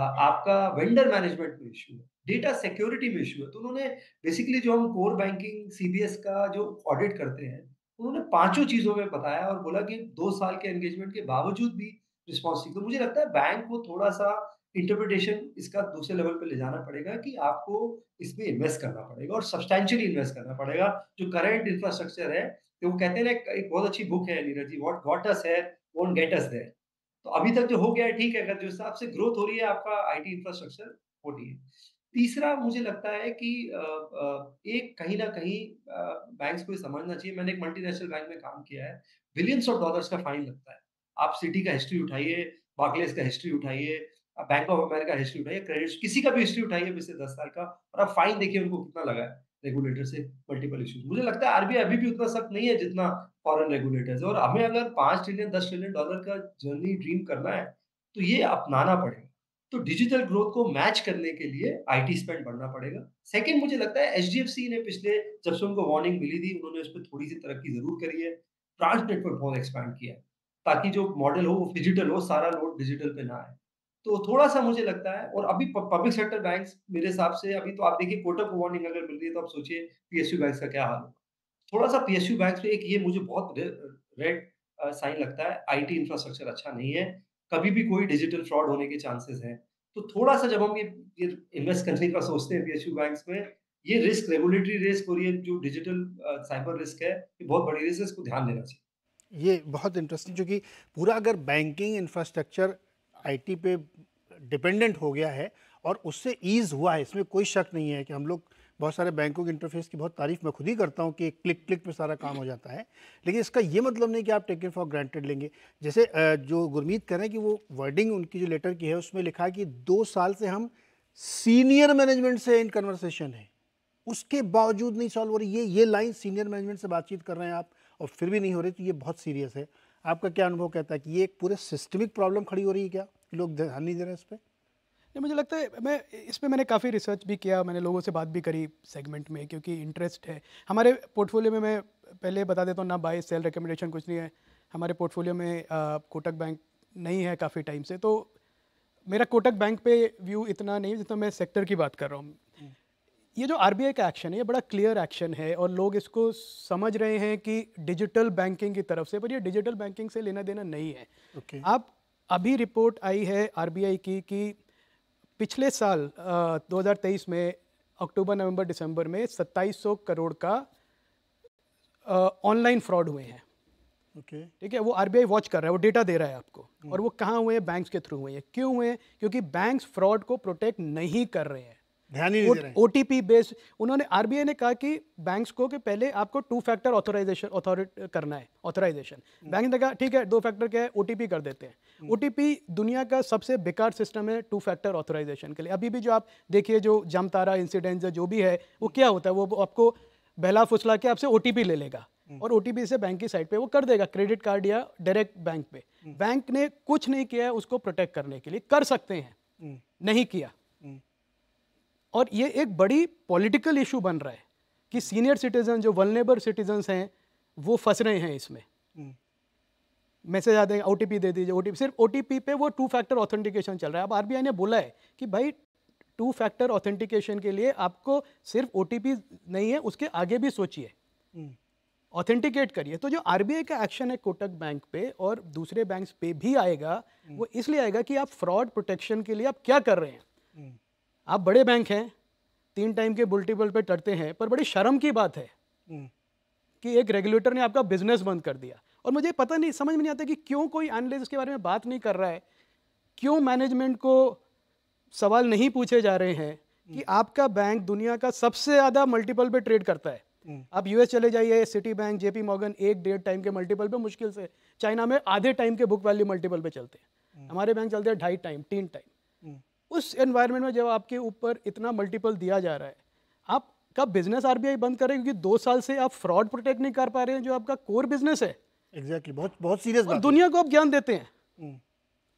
आपका वेंडर मैनेजमेंट में इशू है, डेटा सिक्योरिटी में इशू है। तो उन्होंने बेसिकली जो हम कोर बैंकिंग सीबीएस का जो ऑडिट करते हैं, उन्होंने पांचों चीजों में बताया और बोला कि दो साल के एंगेजमेंट के बावजूद भी रिस्पॉन्स ठीक। तो मुझे लगता है बैंक को थोड़ा सा इंटरप्रिटेशन इसका दूसरे लेवल पे ले जाना पड़ेगा कि आपको इसमें इन्वेस्ट करना पड़ेगा और सब्सटैंशियली इन्वेस्ट करना पड़ेगा। जो करंट इंफ्रास्ट्रक्चर है, तो वो कहते हैं ना, एक बहुत अच्छी बुक है Neeraj ji, what got us here won't get us there। तो अभी तक जो हो गया है ठीक है, अगर जो हिसाब से ग्रोथ हो रही है आपका आईटी इंफ्रास्ट्रक्चर हो रही है। तीसरा मुझे लगता है कि एक कहीं ना कहीं बैंक्स को समझना चाहिए। मैंने एक मल्टीनेशनल बैंक में काम किया है, बिलियंस ऑफ डॉलर्स का फाइन लगता है। आप सिटी का हिस्ट्री उठाइए, बार्कलेज का हिस्ट्री उठाइए, बैंक ऑफ अमेरिका हिस्ट्री उठाइए, क्रेडिट किसी का भी हिस्ट्री उठाइए पिछले दस साल का, और आप फाइन देखिए उनको कितना लगा है रेगुलेटर से मल्टीपल इश्यूज। मुझे लगता है आरबीआई अभी भी उतना सख्त नहीं है जितना फॉरेन रेगुलेटर्स है, और हमें अगर पाँच ट्रिलियन दस ट्रिलियन डॉलर का जर्नी ड्रीम करना है तो ये अपनाना पड़ेगा। तो डिजिटल ग्रोथ को मैच करने के लिए आईटी स्पेंड बढ़ना पड़ेगा। सेकंड मुझे लगता है एचडीएफसी ने पिछले, जब से उनको वार्निंग मिली थी, उन्होंने उस पर थोड़ी सी तरक्की जरूर करी है, ब्रांच नेटवर्क बहुत एक्सपैंड किया है ताकि जो मॉडल हो वो डिजिटल हो, सारा लोड डिजिटल पे ना आए। तो थोड़ा सा मुझे लगता है, और अभी पब्लिक सेक्टर बैंक्स मेरे हिसाब से, अभी तो आप देखिए कोटक को वार्निंग अगर मिल रही है तो आप सोचिए पीएसयू बैंक्स का क्या हाल होगा। थोड़ा सा पीएसयू बैंक्स पे एक ये मुझे बहुत रेड साइन लगता है, आईटी इंफ्रास्ट्रक्चर अच्छा नहीं है, कभी भी कोई डिजिटल फ्रॉड होने के चांसेस हैं। तो थोड़ा सा जब हम ये, ये इन्वेस्ट करने का सोचते हैं पीएसयू बैंक्स में, ये रिस्क, रेगुलेटरी रिस्क और ये जो डिजिटल साइबर रिस्क है, ये बहुत बड़ी रिस्क है, इसको ध्यान देना चाहिए। ये बहुत इंटरेस्टिंग, क्योंकि पूरा अगर बैंकिंग इंफ्रास्ट्रक्चर आईटी पे डिपेंडेंट हो गया है और उससे ईज़ हुआ है, इसमें कोई शक नहीं है कि हम लोग, बहुत सारे बैंकों के इंटरफेस की बहुत तारीफ मैं खुद ही करता हूँ कि क्लिक क्लिक पे सारा काम हो जाता है, लेकिन इसका ये मतलब नहीं कि आप टेक इट फॉर ग्रांटेड लेंगे। जैसे जो गुरमीत कह रहे हैं कि वो वर्डिंग उनकी जो लेटर की है उसमें लिखा है कि दो साल से हम सीनियर मैनेजमेंट से इन कन्वर्सेशन है, उसके बावजूद नहीं सॉल्व हो रही। ये ये लाइन, सीनियर मैनेजमेंट से बातचीत कर रहे हैं आप और फिर भी नहीं हो रही, तो ये बहुत सीरियस है। आपका क्या अनुभव कहता है कि ये एक पूरे सिस्टमिक प्रॉब्लम खड़ी हो रही है, क्या लोग ध्यान नहीं दे रहे इस पर? ये मुझे लगता है, मैं इस पर मैंने काफ़ी रिसर्च भी किया, मैंने लोगों से बात भी करी सेगमेंट में, क्योंकि इंटरेस्ट है हमारे पोर्टफोलियो में। मैं पहले बता देता हूँ ना, बाय सेल रिकमेंडेशन कुछ नहीं है हमारे पोर्टफोलियो में, कोटक बैंक नहीं है काफ़ी टाइम से। तो मेरा कोटक बैंक पे व्यू इतना नहीं जितना मैं सेक्टर की बात कर रहा हूँ। ये जो आरबीआई का एक्शन है ये बड़ा क्लियर एक्शन है और लोग इसको समझ रहे हैं कि डिजिटल बैंकिंग की तरफ से, पर ये डिजिटल बैंकिंग से लेना देना नहीं है। okay. आप अभी रिपोर्ट आई है आरबीआई की कि पिछले साल दो हज़ार तेईस में अक्टूबर नवंबर दिसंबर में सत्ताईस सौ करोड़ का ऑनलाइन फ्रॉड हुए हैं। ओके, ठीक है, वो आरबीआई वॉच कर रहा है, वो डेटा दे रहा है आपको। hmm. और वो कहाँ हुए हैं? बैंक्स के थ्रू हुए हैं। क्यों हुए? क्योंकि बैंक्स फ्रॉड को प्रोटेक्ट नहीं कर रहे हैं, ध्यान ही नहीं दे रहे हैं। ओटीपी बेस्ड, उन्होंने आरबीआई ने कहा कि बैंक्स को कि पहले आपको टू फैक्टर ऑथोराइजेशन अथॉरिट करना है, ऑथोराइजेशन। बैंक ने कहा ठीक है, दो फैक्टर क्या है, ओटीपी कर देते हैं। ओटीपी दुनिया का सबसे बेकार सिस्टम है टू फैक्टर ऑथोराइजेशन के लिए। अभी भी जो आप देखिए जो जामतारा इंसिडेंट जो भी है वो क्या होता है, वो आपको बहला फुसला के आपसे ओटीपी ले लेगा और ओटीपी से बैंक की साइड पे वो कर देगा, क्रेडिट कार्ड या डायरेक्ट बैंक पे। बैंक ने कुछ नहीं किया है उसको प्रोटेक्ट करने के लिए, कर सकते हैं, नहीं किया। और ये एक बड़ी पॉलिटिकल इशू बन रहा है कि सीनियर सिटीजन जो वल्नरेबल सिटीजन्स हैं वो फंस रहे हैं इसमें। मैसेज आते हैं ओटीपी दे दीजिए, ओटीपी, सिर्फ ओटीपी पे वो टू फैक्टर ऑथेंटिकेशन चल रहा है। अब आरबीआई ने बोला है कि भाई टू फैक्टर ऑथेंटिकेशन के लिए आपको सिर्फ ओटीपी नहीं है, उसके आगे भी सोचिए, ऑथेंटिकेट करिए। तो जो आरबीआई का एक्शन है कोटक बैंक पे और दूसरे बैंक्स पे भी आएगा, वो इसलिए आएगा कि आप फ्रॉड प्रोटेक्शन के लिए आप क्या कर रहे हैं। आप बड़े बैंक हैं, तीन टाइम के बुलटीबल पे टरते हैं, पर बड़ी शर्म की बात है कि एक रेगुलेटर ने आपका बिजनेस बंद कर दिया। और मुझे पता नहीं, समझ में नहीं आता कि क्यों कोई एनालिस्ट इसके बारे में बात नहीं कर रहा है, क्यों मैनेजमेंट को सवाल नहीं पूछे जा रहे हैं कि आपका बैंक दुनिया का सबसे ज़्यादा मल्टीपल पे ट्रेड करता है। आप यूएस चले जाइए, सिटी बैंक, जेपी मॉर्गन एक डेढ़ टाइम के मल्टीपल पे मुश्किल से, चाइना में आधे टाइम के बुक वैल्यू मल्टीपल पे चलते हैं, हमारे बैंक चलते हैं ढाई टाइम तीन टाइम। उस एनवायरनमेंट में जब आपके ऊपर इतना मल्टीपल दिया जा रहा है, आपका बिजनेस आरबीआई बंद करे क्योंकि दो साल से आप फ्रॉड प्रोटेक्ट नहीं कर पा रहे हैं जो आपका कोर बिजनेस है। एग्जैक्टली, बहुत बहुत सीरियस बात है। दुनिया को आप ज्ञान देते हैं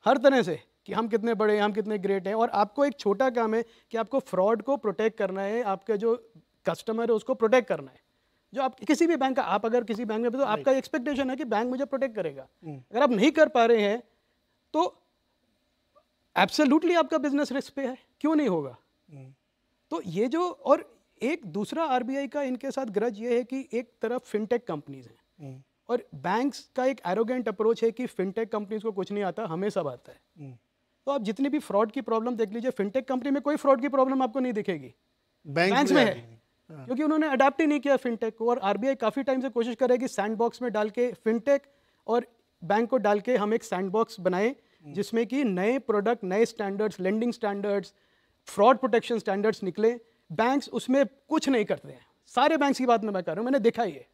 हर तरह से कि हम कितने बड़े हैं, हम कितने ग्रेट हैं, और आपको एक छोटा काम है कि आपको फ्रॉड को प्रोटेक्ट करना है, आपके जो कस्टमर है उसको प्रोटेक्ट करना है। जो आप किसी भी बैंक का, आप अगर किसी बैंक में, तो आपका एक्सपेक्टेशन है कि बैंक मुझे प्रोटेक्ट करेगा। अगर आप नहीं कर पा रहे हैं तो एब्सोल्युटली आपका बिजनेस रिस्क पे है, क्यों नहीं होगा। तो ये जो, और एक दूसरा आरबीआई का इनके साथ ग्रज ये है कि एक तरफ फिनटेक कंपनीज हैं और बैंक्स का एक एरोगेंट अप्रोच है कि फिनटेक कंपनीज को कुछ नहीं आता, हमें सब आता है। तो आप जितनी भी फ्रॉड की प्रॉब्लम देख लीजिए, फिनटेक कंपनी में कोई फ्रॉड की प्रॉब्लम आपको नहीं दिखेगी, बैंक्स में है, क्योंकि उन्होंने अडॉप्ट ही नहीं किया फिनटेक को। और आरबीआई काफ़ी टाइम से कोशिश कर रही है कि सैंडबॉक्स में डाल के, फिनटेक और बैंक को डाल के हम एक सैंडबॉक्स बनाएं जिसमें कि नए प्रोडक्ट, नए standards, lending standards, fraud protection standards निकले। बैंक्स उसमें कुछ नहीं करते हैं, सारे बैंक्स की बात मैं कर रहा हूँ, मैंने देखा ये।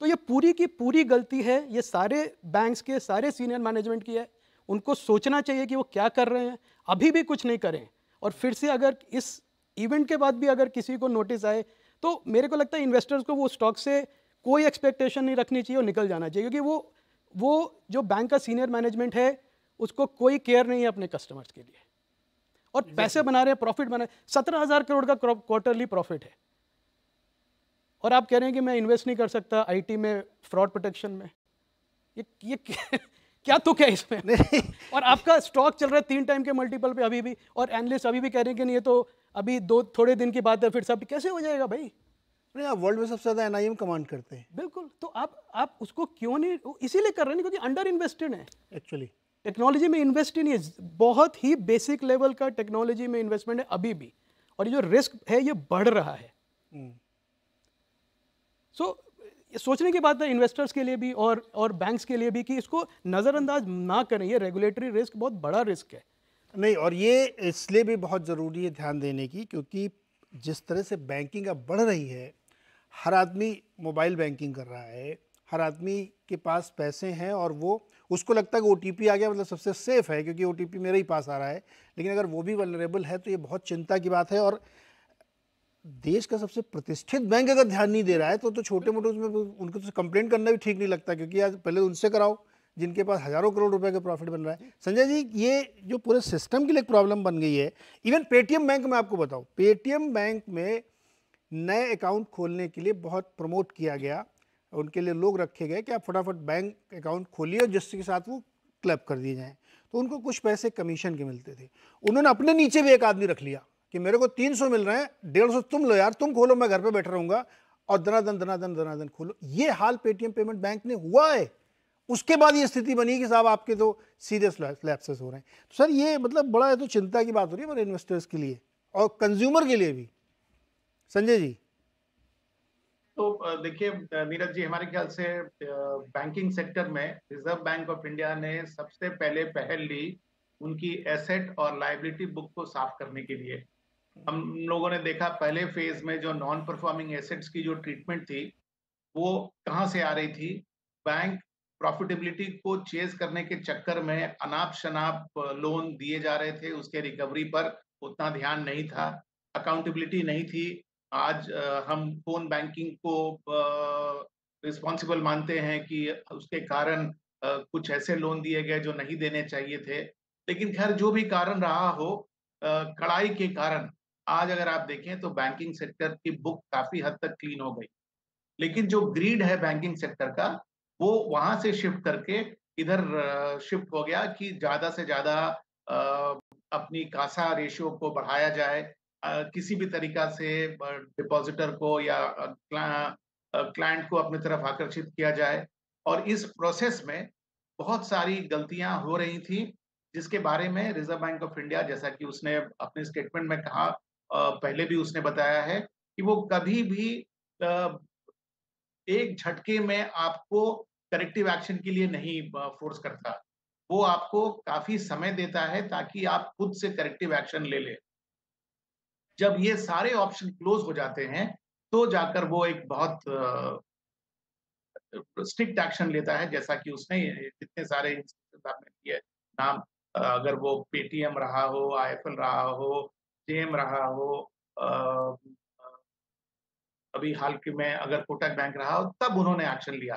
तो ये पूरी की पूरी गलती है, ये सारे बैंक्स के सारे सीनियर मैनेजमेंट की है। उनको सोचना चाहिए कि वो क्या कर रहे हैं, अभी भी कुछ नहीं करें। और फिर से अगर इस इवेंट के बाद भी अगर किसी को नोटिस आए तो मेरे को लगता है इन्वेस्टर्स को वो स्टॉक से कोई एक्सपेक्टेशन नहीं रखनी चाहिए और निकल जाना चाहिए, क्योंकि वो वो जो बैंक का सीनियर मैनेजमेंट है उसको कोई केयर नहीं है अपने कस्टमर्स के लिए। और पैसे बना रहे हैं, प्रॉफिट बना रहे हैं, सत्रह हज़ार करोड़ का क्वार्टरली प्रॉफिट है, और आप कह रहे हैं कि मैं इन्वेस्ट नहीं कर सकता आईटी में, फ्रॉड प्रोटेक्शन में। ये ये क्या तो क्या इसमें नहीं। और आपका स्टॉक चल रहा है तीन टाइम के मल्टीपल पे अभी भी, और एनालिस्ट अभी भी कह रहे हैं कि नहीं ये तो अभी दो थोड़े दिन की बात है, फिर सब कैसे हो जाएगा भाई। नहीं, आप वर्ल्ड में सबसे ज़्यादा एनआईएम कमांड करते हैं। बिल्कुल, तो आप आप उसको क्यों नहीं, इसीलिए कर रहे हैं क्योंकि अंडर इन्वेस्टेड है। एक्चुअली टेक्नोलॉजी में इन्वेस्ट ही नहीं है, बहुत ही बेसिक लेवल का टेक्नोलॉजी में इन्वेस्टमेंट है अभी भी, और ये जो रिस्क है ये बढ़ रहा है। सो so, सोचने की बात है इन्वेस्टर्स के लिए भी और और बैंक्स के लिए भी कि इसको नज़रअंदाज ना करें। ये रेगुलेटरी रिस्क बहुत बड़ा रिस्क है। नहीं, और ये इसलिए भी बहुत ज़रूरी है ध्यान देने की, क्योंकि जिस तरह से बैंकिंग अब बढ़ रही है, हर आदमी मोबाइल बैंकिंग कर रहा है, हर आदमी के पास पैसे हैं और वो उसको लगता है कि ओ टी पी आ गया मतलब सबसे सेफ़ है क्योंकि ओ टी पी मेरे ही पास आ रहा है। लेकिन अगर वो भी वल्नरेबल है तो ये बहुत चिंता की बात है। और देश का सबसे प्रतिष्ठित बैंक अगर ध्यान नहीं दे रहा है तो तो छोटे मोटे उसमें उनको तो कंप्लेंट करना भी ठीक नहीं लगता, क्योंकि आज पहले उनसे कराओ जिनके पास हज़ारों करोड़ रुपए का प्रॉफिट बन रहा है। संजय जी, ये जो पूरे सिस्टम के लिए प्रॉब्लम बन गई है, इवन पेटीएम बैंक में आपको बताऊं, पेटीएम बैंक में नए अकाउंट खोलने के लिए बहुत प्रमोट किया गया, उनके लिए लोग रखे गए कि आप फटाफट बैंक अकाउंट खोलिए और जिसके साथ वो क्लब कर दिए जाएँ। तो उनको कुछ पैसे कमीशन के मिलते थे। उन्होंने अपने नीचे भी एक आदमी रख लिया कि मेरे को तीन सौ मिल रहे हैं, डेढ़ सौ तुम लो यार, तुम खोलो, मैं घर पे बैठा रहूंगा, और धनाधन धनाधन धनाधन खोलो। ये हाल पेटीएम पेमेंट बैंक ने हुआ है। उसके बाद ये स्थिति बनी कि साहब आपके तो सीरियस लैप्सेस हो रहे हैं। तो सर ये मतलब बड़ा है तो चिंता की बात हो रही है, पर इन्वेस्टर्स के लिए और कंज्यूमर के लिए भी। संजय जी, तो देखिए नीरज जी, हमारे ख्याल से बैंकिंग सेक्टर में रिजर्व बैंक ऑफ इंडिया ने सबसे पहले पहल ली उनकी एसेट और लायबिलिटी बुक को साफ करने के लिए। हम लोगों ने देखा पहले फेज में जो नॉन परफॉर्मिंग एसेट्स की जो ट्रीटमेंट थी वो कहाँ से आ रही थी, बैंक प्रॉफिटेबिलिटी को चेज करने के चक्कर में अनाप शनाप लोन दिए जा रहे थे, उसके रिकवरी पर उतना ध्यान नहीं था, अकाउंटेबिलिटी नहीं थी। आज हम फोन बैंकिंग को रिस्पॉन्सिबल मानते हैं कि उसके कारण कुछ ऐसे लोन दिए गए जो नहीं देने चाहिए थे, लेकिन खैर जो भी कारण रहा हो, कड़ाई के कारण आज अगर आप देखें तो बैंकिंग सेक्टर की बुक काफी हद तक क्लीन हो गई। लेकिन जो ग्रीड है बैंकिंग सेक्टर का वो वहां से शिफ्ट करके इधर शिफ्ट हो गया कि ज्यादा से ज्यादा अपनी कासा रेशियो को बढ़ाया जाए, किसी भी तरीका से डिपॉजिटर को या क्लाइंट को अपनी तरफ आकर्षित किया जाए। और इस प्रोसेस में बहुत सारी गलतियां हो रही थी जिसके बारे में रिजर्व बैंक ऑफ इंडिया, जैसा कि उसने अपने स्टेटमेंट में कहा, पहले भी उसने बताया है कि वो कभी भी एक झटके में आपको करेक्टिव एक्शन के लिए नहीं फोर्स करता, वो आपको काफी समय देता है ताकि आप खुद से करेक्टिव एक्शन ले लें। जब ये सारे ऑप्शन क्लोज हो जाते हैं तो जाकर वो एक बहुत स्ट्रिक्ट एक्शन लेता है, जैसा कि उसने जितने सारे आपने किए नाम, अगर वो पेटीएम रहा हो, आईएफएल रहा हो, जेएम रहा हो, अभी हाल के में अगर कोटक बैंक रहा हो, तब उन्होंने एक्शन लिया।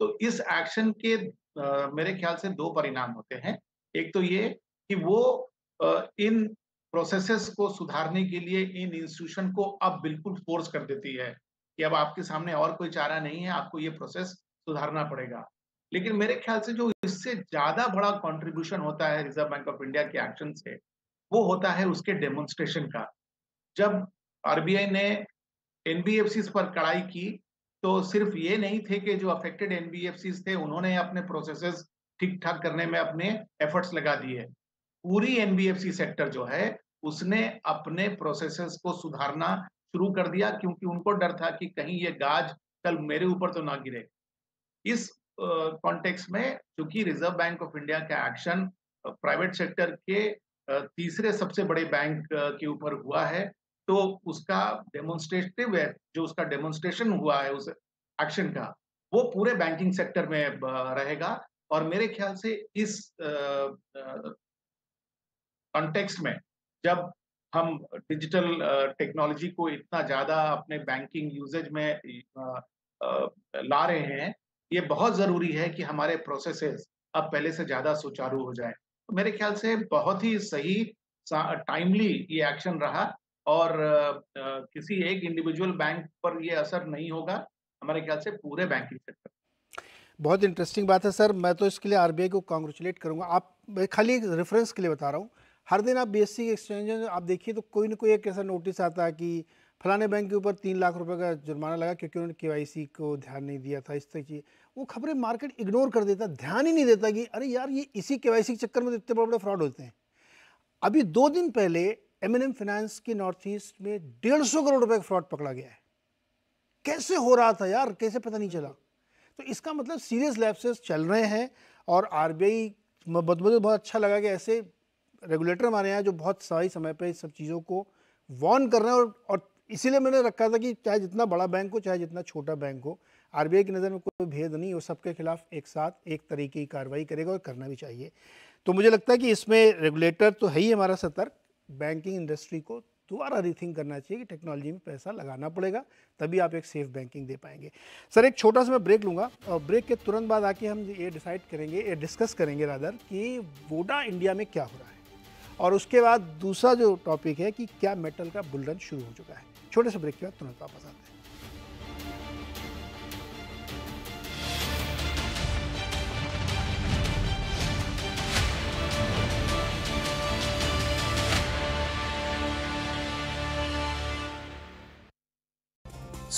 तो इस एक्शन के मेरे ख्याल से दो परिणाम होते हैं। एक तो ये कि वो इन प्रोसेसेस को सुधारने के लिए इन इंस्टीट्यूशन को अब बिल्कुल फोर्स कर देती है कि अब आपके सामने और कोई चारा नहीं है, आपको ये प्रोसेस सुधारना पड़ेगा। लेकिन मेरे ख्याल से जो इससे ज्यादा बड़ा कंट्रीब्यूशन होता है रिजर्व बैंक ऑफ इंडिया के एक्शन से, वो होता है उसके डेमोन्स्ट्रेशन का। जब आरबीआई ने एनबीएफसीज पर कड़ाई की तो सिर्फ ये नहीं थे कि जो अफेक्टेड एनबीएफसीज थे उन्होंने अपने प्रोसेसेस ठीक ठाक करने में अपने एफर्ट्स लगा दिए, पूरी एनबीएफसी सेक्टर जो है उसने अपने प्रोसेसेस को सुधारना शुरू कर दिया, क्योंकि उनको डर था कि कहीं ये गाज कल मेरे ऊपर तो ना गिरे। इस कॉन्टेक्स्ट uh, में क्योंकि रिजर्व बैंक ऑफ इंडिया का एक्शन प्राइवेट सेक्टर के uh, तीसरे सबसे बड़े बैंक uh, के ऊपर हुआ है, तो उसका डेमोन्स्ट्रेटिव है, जो उसका डेमोन्स्ट्रेशन हुआ है उस एक्शन का, वो पूरे बैंकिंग सेक्टर में रहेगा। और मेरे ख्याल से इस uh, uh, कॉन्टेक्स्ट में जब हम डिजिटल टेक्नोलॉजी को इतना ज़्यादा अपने बैंकिंग यूजेज में ला रहे हैं, ये बहुत ज़रूरी है कि हमारे प्रोसेसेस अब पहले से ज़्यादा सुचारू हो जाए। तो मेरे ख्याल से बहुत ही सही टाइमली ये एक्शन रहा और किसी एक इंडिविजुअल बैंक पर ये असर नहीं होगा, हमारे ख्याल से पूरे बैंकिंग सेक्टर। बहुत इंटरेस्टिंग बात है सर, मैं तो इसके लिए आरबीआई को कॉन्ग्रेचुलेट करूँगा। आप खाली एक रेफरेंस के लिए बता रहा हूँ, हर दिन आप बीएसई के एक्सचेंज आप देखिए तो कोई ना कोई एक ऐसा नोटिस आता है कि फलाने बैंक के ऊपर तीन लाख रुपए का जुर्माना लगा क्योंकि उन्होंने केवाईसी को ध्यान नहीं दिया था। इस तरह की वो खबरें मार्केट इग्नोर कर देता, ध्यान ही नहीं देता कि अरे यार ये इसी केवाईसी के चक्कर में तो इतने बड़े बड़े फ्रॉड होते हैं। अभी दो दिन पहले एमएनएम फाइनेंस के नॉर्थ ईस्ट में डेढ़ सौ करोड़ रुपये का फ्रॉड पकड़ा गया है। कैसे हो रहा था यार, कैसे पता नहीं चला। तो इसका मतलब सीरियस लैप्सेस चल रहे हैं। और आरबीआई मुझे बहुत अच्छा लगा कि ऐसे रेगुलेटर हमारे यहाँ जो बहुत सही समय पे इस सब चीज़ों को वॉर्न कर रहे हैं। और, और इसीलिए मैंने रखा था कि चाहे जितना बड़ा बैंक हो चाहे जितना छोटा बैंक हो, आरबीआई की नज़र में कोई भेद नहीं, वो सबके खिलाफ एक साथ एक तरीके की कार्रवाई करेगा और करना भी चाहिए। तो मुझे लगता है कि इसमें रेगुलेटर तो है ही हमारा सतर्क, बैंकिंग इंडस्ट्री को दोबारा रीथिंक करना चाहिए कि टेक्नोलॉजी में पैसा लगाना पड़ेगा, तभी आप एक सेफ बैंकिंग दे पाएंगे। सर एक छोटा सा मैं ब्रेक लूँगा और ब्रेक के तुरंत बाद आके हम ये डिसाइड करेंगे, ये डिस्कस करेंगे रादर कि वोडा इंडिया में क्या हो रहा है, और उसके बाद दूसरा जो टॉपिक है कि क्या मेटल का बुल रन शुरू हो चुका है। छोटे से ब्रेक के बाद तुरंत वापस आते हैं।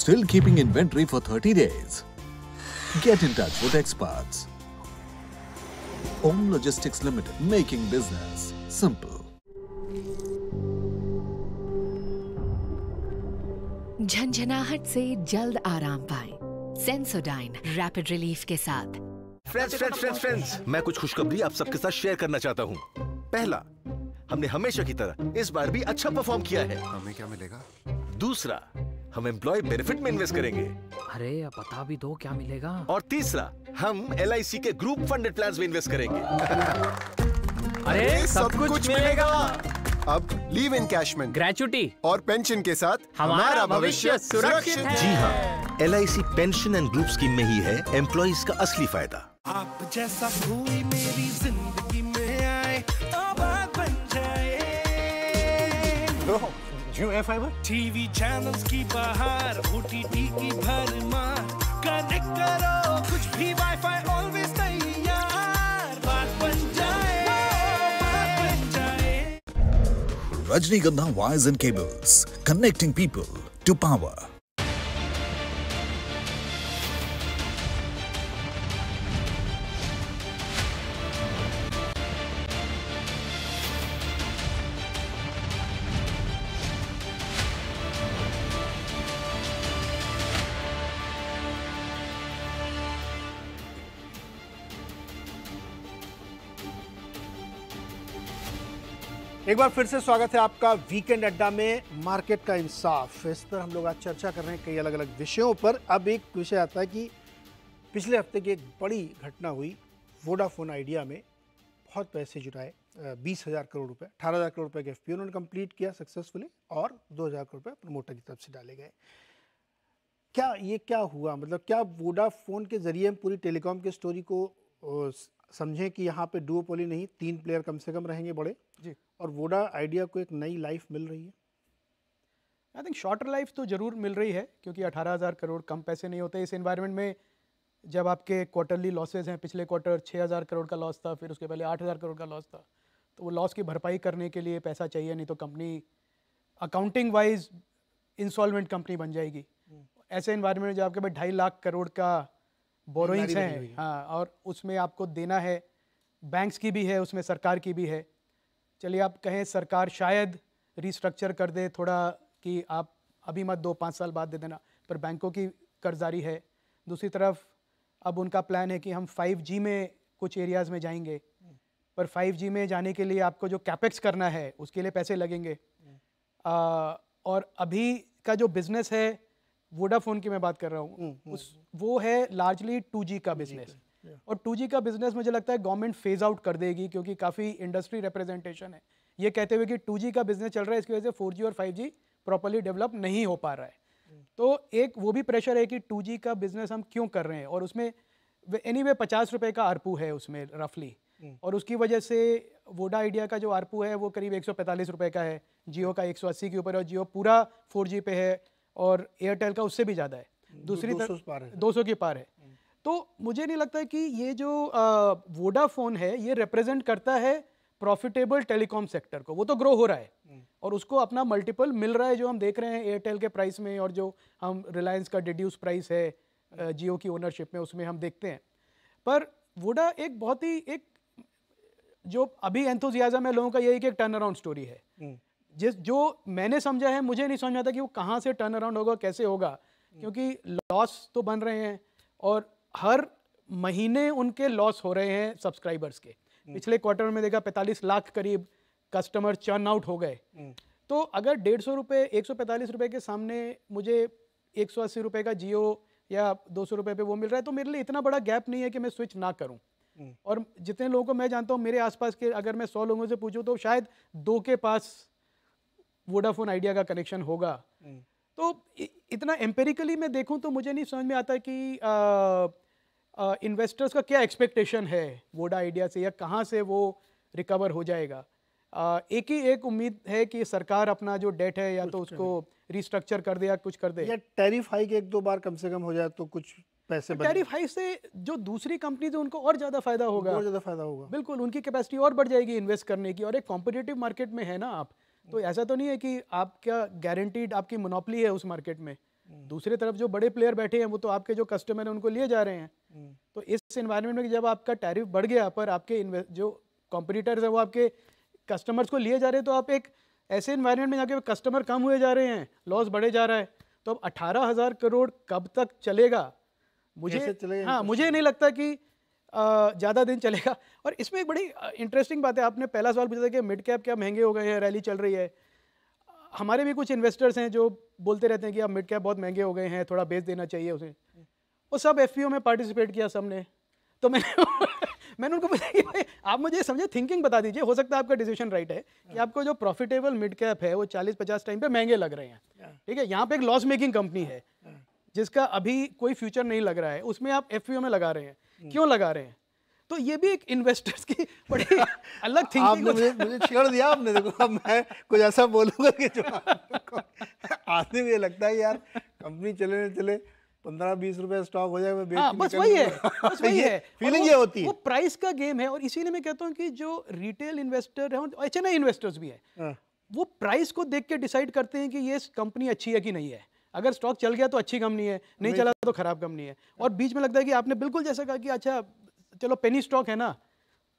Still keeping inventory for thirty days? Get in touch with experts. Om Logistics Limited, making business simple. झंझनाहट से जल्द आराम पाएं सेंसोडाइन रैपिड रिलीफ के साथ। फ्रेंड्स फ्रेंड्स फ्रेंड्स फ्रेंड्स मैं कुछ खुशखबरी आप सबके साथ शेयर करना चाहता हूँ। पहला, हमने हमेशा की तरह इस बार भी अच्छा परफॉर्म किया है। हमें क्या मिलेगा? दूसरा, हम एम्प्लॉय बेनिफिट में इन्वेस्ट करेंगे। अरे अब बता भी दो क्या मिलेगा। और तीसरा, हम एल आई सी के ग्रुप फंडेड प्लान में इन्वेस्ट करेंगे। अरे सब कुछ मिलेगा। अब लीव इनकैशमेंट, ग्रेच्युटी और पेंशन के साथ हमारा भविष्य सुरक्षित है। जी हाँ, L I C pension and group scheme में ही है एम्प्लॉइज का असली फायदा। आप जैसा कोई मेरी जिंदगी में आए, आबाद बन जाए। लो, Jio F fiber, TV channels की बाहर, ओटीटी की भरमार, कनेक्ट करो कुछ भी, वाईफाई ऑलवेज तैयार, बात बन जाए। Rajnigandha Wires and Cables, connecting people to power. एक बार फिर से स्वागत है आपका वीकेंड अड्डा में, मार्केट का इंसाफ। इस पर हम लोग आज चर्चा कर रहे हैं कई अलग अलग विषयों पर। अब एक विषय आता है कि पिछले हफ्ते की एक बड़ी घटना हुई, वोडाफोन आइडिया में बहुत पैसे जुटाए, बीस हज़ार करोड़ रुपए, अठारह हज़ार करोड़ रुपए के एफपीओ उन्होंने कंप्लीट किया सक्सेसफुली, और दो हज़ार करोड़ रुपये प्रमोटर की तरफ से डाले गए। क्या ये क्या हुआ, मतलब क्या वोडाफोन के जरिए हम पूरी टेलीकॉम की स्टोरी को समझें कि यहाँ पे डुओपोली नहीं, तीन प्लेयर कम से कम रहेंगे बड़े जी, और वोडा आइडिया को एक नई लाइफ मिल रही है? आई थिंक शॉर्टर लाइफ तो ज़रूर मिल रही है, क्योंकि अठारह हज़ार करोड़ कम पैसे नहीं होते इस एनवायरनमेंट में। जब आपके क्वार्टरली लॉसेज हैं, पिछले क्वार्टर छः हज़ार करोड़ का लॉस था, फिर उसके पहले आठ हज़ार करोड़ का लॉस था, तो वो लॉस की भरपाई करने के लिए पैसा चाहिए, नहीं तो company accounting wise insolvent company बन जाएगी। ऐसे एनवायरनमेंट में जब आपके पास ढाई लाख करोड़ का बोरोइंग्स हैं, हाँ, और उसमें आपको देना है, बैंक्स की भी है, उसमें सरकार की भी है। चलिए आप कहें सरकार शायद रिस्ट्रक्चर कर दे थोड़ा कि आप अभी मत दो, पाँच साल बाद दे देना, पर बैंकों की कर्जदारी है। दूसरी तरफ अब उनका प्लान है कि हम फाइव जी में कुछ एरियाज़ में जाएंगे, पर फाइव जी में जाने के लिए आपको जो कैपेक्स करना है उसके लिए पैसे लगेंगे। आ, और अभी का जो बिज़नेस है, वोडाफोन की मैं बात कर रहा हूँ, उस वो है लार्जली टू जी का बिजनेस, और टू जी का बिजनेस मुझे लगता है गवर्नमेंट फेज आउट कर देगी, क्योंकि काफ़ी इंडस्ट्री रिप्रेजेंटेशन है ये कहते हुए कि टू जी का बिजनेस चल रहा है, इसकी वजह से फोर जी और फाइव जी प्रॉपर्ली डेवलप नहीं हो पा रहा है। तो एक वो भी प्रेशर है कि टू जी का बिजनेस हम क्यों कर रहे हैं, और उसमें एनी वे पचास रुपये का आरपू है उसमें रफली, और उसकी वजह से वोडा आइडिया का जो आरपू है वो करीब एक सौ पैंतालीस रुपये का है, जियो का एक सौ अस्सी के ऊपर, और जियो पूरा फोर जी पे है और एयरटेल का उससे भी ज़्यादा है, दूसरी तरफ दो सौ के पार है। तो मुझे नहीं लगता है कि ये जो वोडाफोन है ये रिप्रेजेंट करता है प्रॉफिटेबल टेलीकॉम सेक्टर को। वो तो ग्रो हो रहा है और उसको अपना मल्टीपल मिल रहा है, जो हम देख रहे हैं एयरटेल के प्राइस में, और जो हम रिलायंस का डिड्यूस प्राइस है जियो की ओनरशिप में उसमें हम देखते हैं। पर वोडा एक बहुत ही एक जो अभी एंथुजियाज्म है लोगों का, यही कि एक टर्न अराउंड स्टोरी है, जिस जो मैंने समझा है, मुझे नहीं समझ आता कि वो कहाँ से टर्न अराउंड होगा, कैसे होगा, क्योंकि लॉस तो बन रहे हैं और हर महीने उनके लॉस हो रहे हैं सब्सक्राइबर्स के। पिछले क्वार्टर में देखा पैंतालीस लाख करीब कस्टमर चर्न आउट हो गए। तो अगर डेढ़ सौ रुपये एक सौ पैंतालीस रुपये के सामने मुझे एक सौ अस्सी रुपये का जियो या दो सौ रुपये पे वो मिल रहा है, तो मेरे लिए इतना बड़ा गैप नहीं है कि मैं स्विच ना करूँ। और जितने लोगों को मैं जानता हूँ मेरे आसपास के, अगर मैं सौ लोगों से पूछूँ तो शायद दो के पास वोडाफोन आइडिया का कनेक्शन होगा। तो इतना एम्पेरिकली मैं देखूं तो मुझे नहीं समझ में आता कि इन्वेस्टर्स का क्या एक्सपेक्टेशन है वोडा आइडिया से, या कहां से वो रिकवर हो जाएगा। आ, एक ही एक उम्मीद है कि सरकार अपना जो डेट है या तो उसको रिस्ट्रक्चर कर दे या कुछ कर दे, या टैरिफ हाइक एक दो बार कम से कम हो जाए तो कुछ पैसे। टैरिफ हाइक से जो दूसरी कंपनीज है उनको और ज़्यादा फायदा होगा, और ज़्यादा फायदा होगा, बिल्कुल उनकी कैपेसिटी और बढ़ जाएगी इन्वेस्ट करने की। और एक कॉम्पिटिटिव मार्केट में है ना आप, तो ऐसा तो नहीं है कि आपका गारंटीड आपकी मोनोपली है उस मार्केट में, दूसरी तरफ जो बड़े प्लेयर बैठे हैं वो तो आपके जो कस्टमर हैं उनको लिए जा रहे हैं। तो इस एनवायरनमेंट में जब आपका टैरिफ बढ़ गया पर आपके जो कॉम्पिटिटर्स हैं वो आपके कस्टमर्स को लिए जा रहे हैं, तो आप एक ऐसे एनवायरनमेंट में जाके कस्टमर कम हुए जा रहे हैं, लॉस बढ़े जा रहा है। तो अब अठारह हज़ार करोड़ कब तक चलेगा मुझे चले हाँ मुझे नहीं लगता कि ज़्यादा दिन चलेगा। और इसमें एक बड़ी इंटरेस्टिंग बात है, आपने पहला सवाल पूछा था कि मिड कैप क्या महंगे हो गए हैं, रैली चल रही है। हमारे भी कुछ इन्वेस्टर्स हैं जो बोलते रहते हैं कि अब मिड कैप बहुत महंगे हो गए हैं, थोड़ा बेच देना चाहिए उसे। वो सब एफपीओ में पार्टिसिपेट किया सबने, तो मैंने मैंने उनको पूछा कि भाई आप मुझे समझे थिंकिंग बता दीजिए, हो सकता है आपका डिसीजन राइट है कि आपको जो प्रॉफिटेबल मिड कैप है वो चालीस पचास टाइम पे महंगे लग रहे हैं, ठीक है। यहाँ पे एक लॉस मेकिंग कंपनी है जिसका अभी कोई फ्यूचर नहीं लग रहा है, उसमें आप एफपीओ में लगा रहे हैं, क्यों लगा रहे हैं? तो ये भी एक इन्वेस्टर्स की बड़ी अलग थिंकिंग। आपने मुझे मुझे छेड़ दिया आपने। देखो अब मैं कुछ ऐसा बोलूँगा कि जो आदमी ये लगता है यार कंपनी चले न चले पंद्रह बीस रुपए स्टॉक हो जाए, मैं बेच हाँ, बस वही है बस वही है फीलिंग ये होती है। वो प्राइस का गेम है, और इसीलिए मैं कहता हूँ कि जो रिटेल इन्वेस्टर है और एच एन आई इन्वेस्टर्स भी है वो प्राइस को देख के डिसाइड करते हैं कि ये कंपनी अच्छी है कि नहीं है। अगर स्टॉक चल गया तो अच्छी कंपनी है, नहीं चला तो खराब कंपनी है। और बीच में लगता है कि आपने बिल्कुल जैसा कहा कि अच्छा चलो पेनी स्टॉक है ना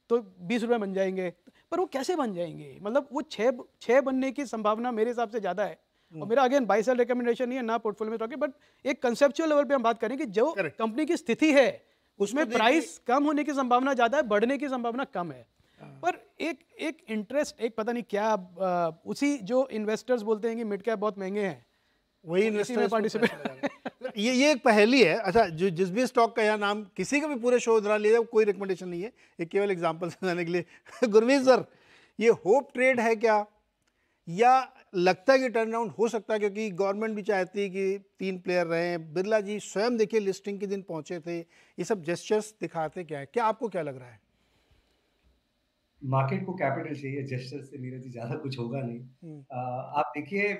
तो बीस रुपए बन जाएंगे, पर वो कैसे बन जाएंगे? मतलब वो छः छः बनने की संभावना मेरे हिसाब से ज़्यादा है। और मेरा अगेन बाई सेल रिकमेंडेशन नहीं है ना पोर्टफोलियो में स्टॉक है, बट एक कंसेप्चुअल लेवल पे हम बात करें कि जो कंपनी की स्थिति है उसमें प्राइस कम होने की संभावना ज़्यादा है, बढ़ने की संभावना कम है। पर एक एक इंटरेस्ट एक पता नहीं क्या आ, उसी जो इन्वेस्टर्स बोलते हैं कि मिड कैप बहुत महंगे हैं वही इन्वेस्टर्स पार्टिसिपेट। ये ये एक पहेली है। अच्छा, जो जिस भी स्टॉक का यह नाम किसी का भी पूरे शो दौरान लिया जाए, कोई रिकमेंडेशन नहीं है, ये केवल एग्जाम्पल समझाने के लिए। गुरमीत सर, ये होप ट्रेड है क्या, या लगता है कि टर्न अराउंड हो सकता है? क्योंकि गवर्नमेंट भी चाहती है कि तीन प्लेयर रहें। बिरला जी स्वयं देखिए लिस्टिंग के दिन पहुंचे थे, ये सब जेस्चर्स दिखाते क्या है? क्या आपको क्या लग रहा है? मार्केट को कैपिटल चाहिए, जेस्चर से नीरज जी ज़्यादा कुछ होगा नहीं। आ, आप देखिए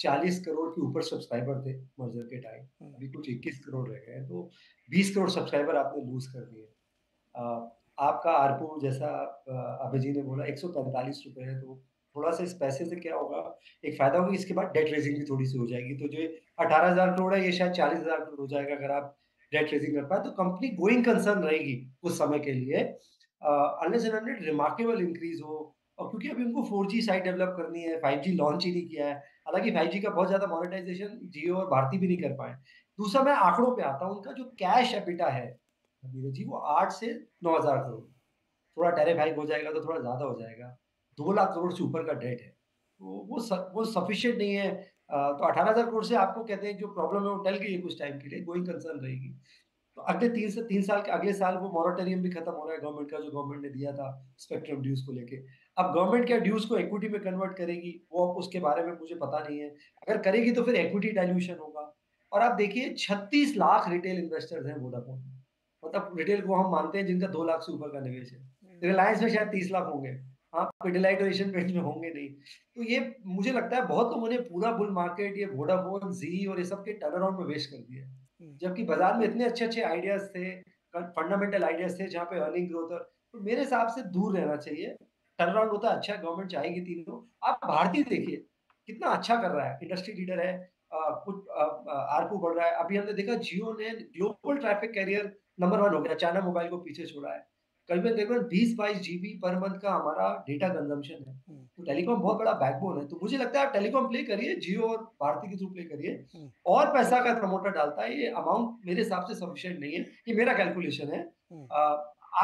चालीस करोड़ के ऊपर सब्सक्राइबर थे मर्जर के टाइम, अभी कुछ इक्कीस करोड़ रह गए, तो बीस करोड़ सब्सक्राइबर आपने लूज कर दिए। आपका आरपू जैसा अभय जी ने बोला एक सौ पैंतालीस रुपये है, तो थोड़ा सा इस पैसे से क्या होगा, एक फायदा होगा इसके बाद डेट रेजिंग भी थोड़ी सी हो जाएगी। तो जो अठारह हजार करोड़ है ये शायद चालीस हजार करोड़ हो जाएगा अगर आप डेट रेजिंग कर पाए, तो कंपनी गोइंग कंसर्न रहेगी उस समय के लिए, unless and until remarkable increase हो। और क्योंकि अभी उनको फोर जी साइट डेवलप करनी है, फाइव जी लॉन्च ही नहीं किया है, हालांकि फाइव जी का बहुत ज्यादा मोनेटाइजेशन जियो और भारती भी नहीं कर पाए। दूसरा, मैं आंकड़ों पे आता हूँ, उनका जो कैश एपिटा है नीरज जी वो आठ से नौ हजार करोड़, थोड़ा टैरिफ हाइक हो जाएगा तो थोड़ा ज्यादा हो जाएगा, दो लाख करोड़ से ऊपर का डेट है, तो वो स, वो सफिशिएंट नहीं है। तो अठारह हजार करोड़ से आपको कहते हैं जो प्रॉब्लम है वो टल गई है कुछ टाइम के लिए, गोइंग कंसर्न रहेगी। तो अगले तीन से तीन साल के अगले साल वो मॉरेटोरियम भी खत्म हो रहा है गवर्नमेंट का, जो गवर्नमेंट ने दिया था स्पेक्ट्रम ड्यूज को लेके। अब गवर्नमेंट क्या ड्यूज को इक्विटी में कन्वर्ट करेगी वो उसके बारे में मुझे पता नहीं है, अगर करेगी तो फिर इक्विटी डाइल्यूशन होगा। और आप देखिए छत्तीस लाख रिटेल इन्वेस्टर्स हैं वोडाफोन, मतलब रिटेल को हम मानते हैं जिनका दो लाख से ऊपर का निवेश है, रिलायंस में शायद तीस लाख होंगे, आप डिलाइटेशन पेज में होंगे नहीं। तो ये मुझे लगता है बहुत लोगों ने पूरा बुल मार्केट ये वोडाफोन, जी और ये सब के टर्न अराउंड में वेस्ट कर दिया, जबकि बाजार में इतने अच्छे अच्छे आइडियाज थे, फंडामेंटल आइडियाज थे जहाँ पे अर्निंग ग्रोथ। और तो मेरे हिसाब से दूर रहना चाहिए, टर्न अराउंड होता है अच्छा, गवर्नमेंट चाहेगी तीनों। आप भारतीय देखिए कितना अच्छा कर रहा है, इंडस्ट्री लीडर है, कुछ आरपू बढ़ रहा है। अभी हमने देखा जियो ने global traffic carrier number one हो गया, चाइना मोबाइल को पीछे छोड़ा है। करीबन करीबन बीस बाईस जीबी पर मंथ का हमारा डेटा कंजम्पशन है, तो टेलीकॉम बहुत बड़ा बैकबोन है। तो मुझे लगता है आप टेलीकॉम प्ले करिए, जियो और भारती के थ्रू प्ले करिए, और पैसा का प्रमोटर डालता है। ये अमाउंट मेरे हिसाब से सफिशिएंट नहीं है, ये मेरा कैलकुलेशन है, आ,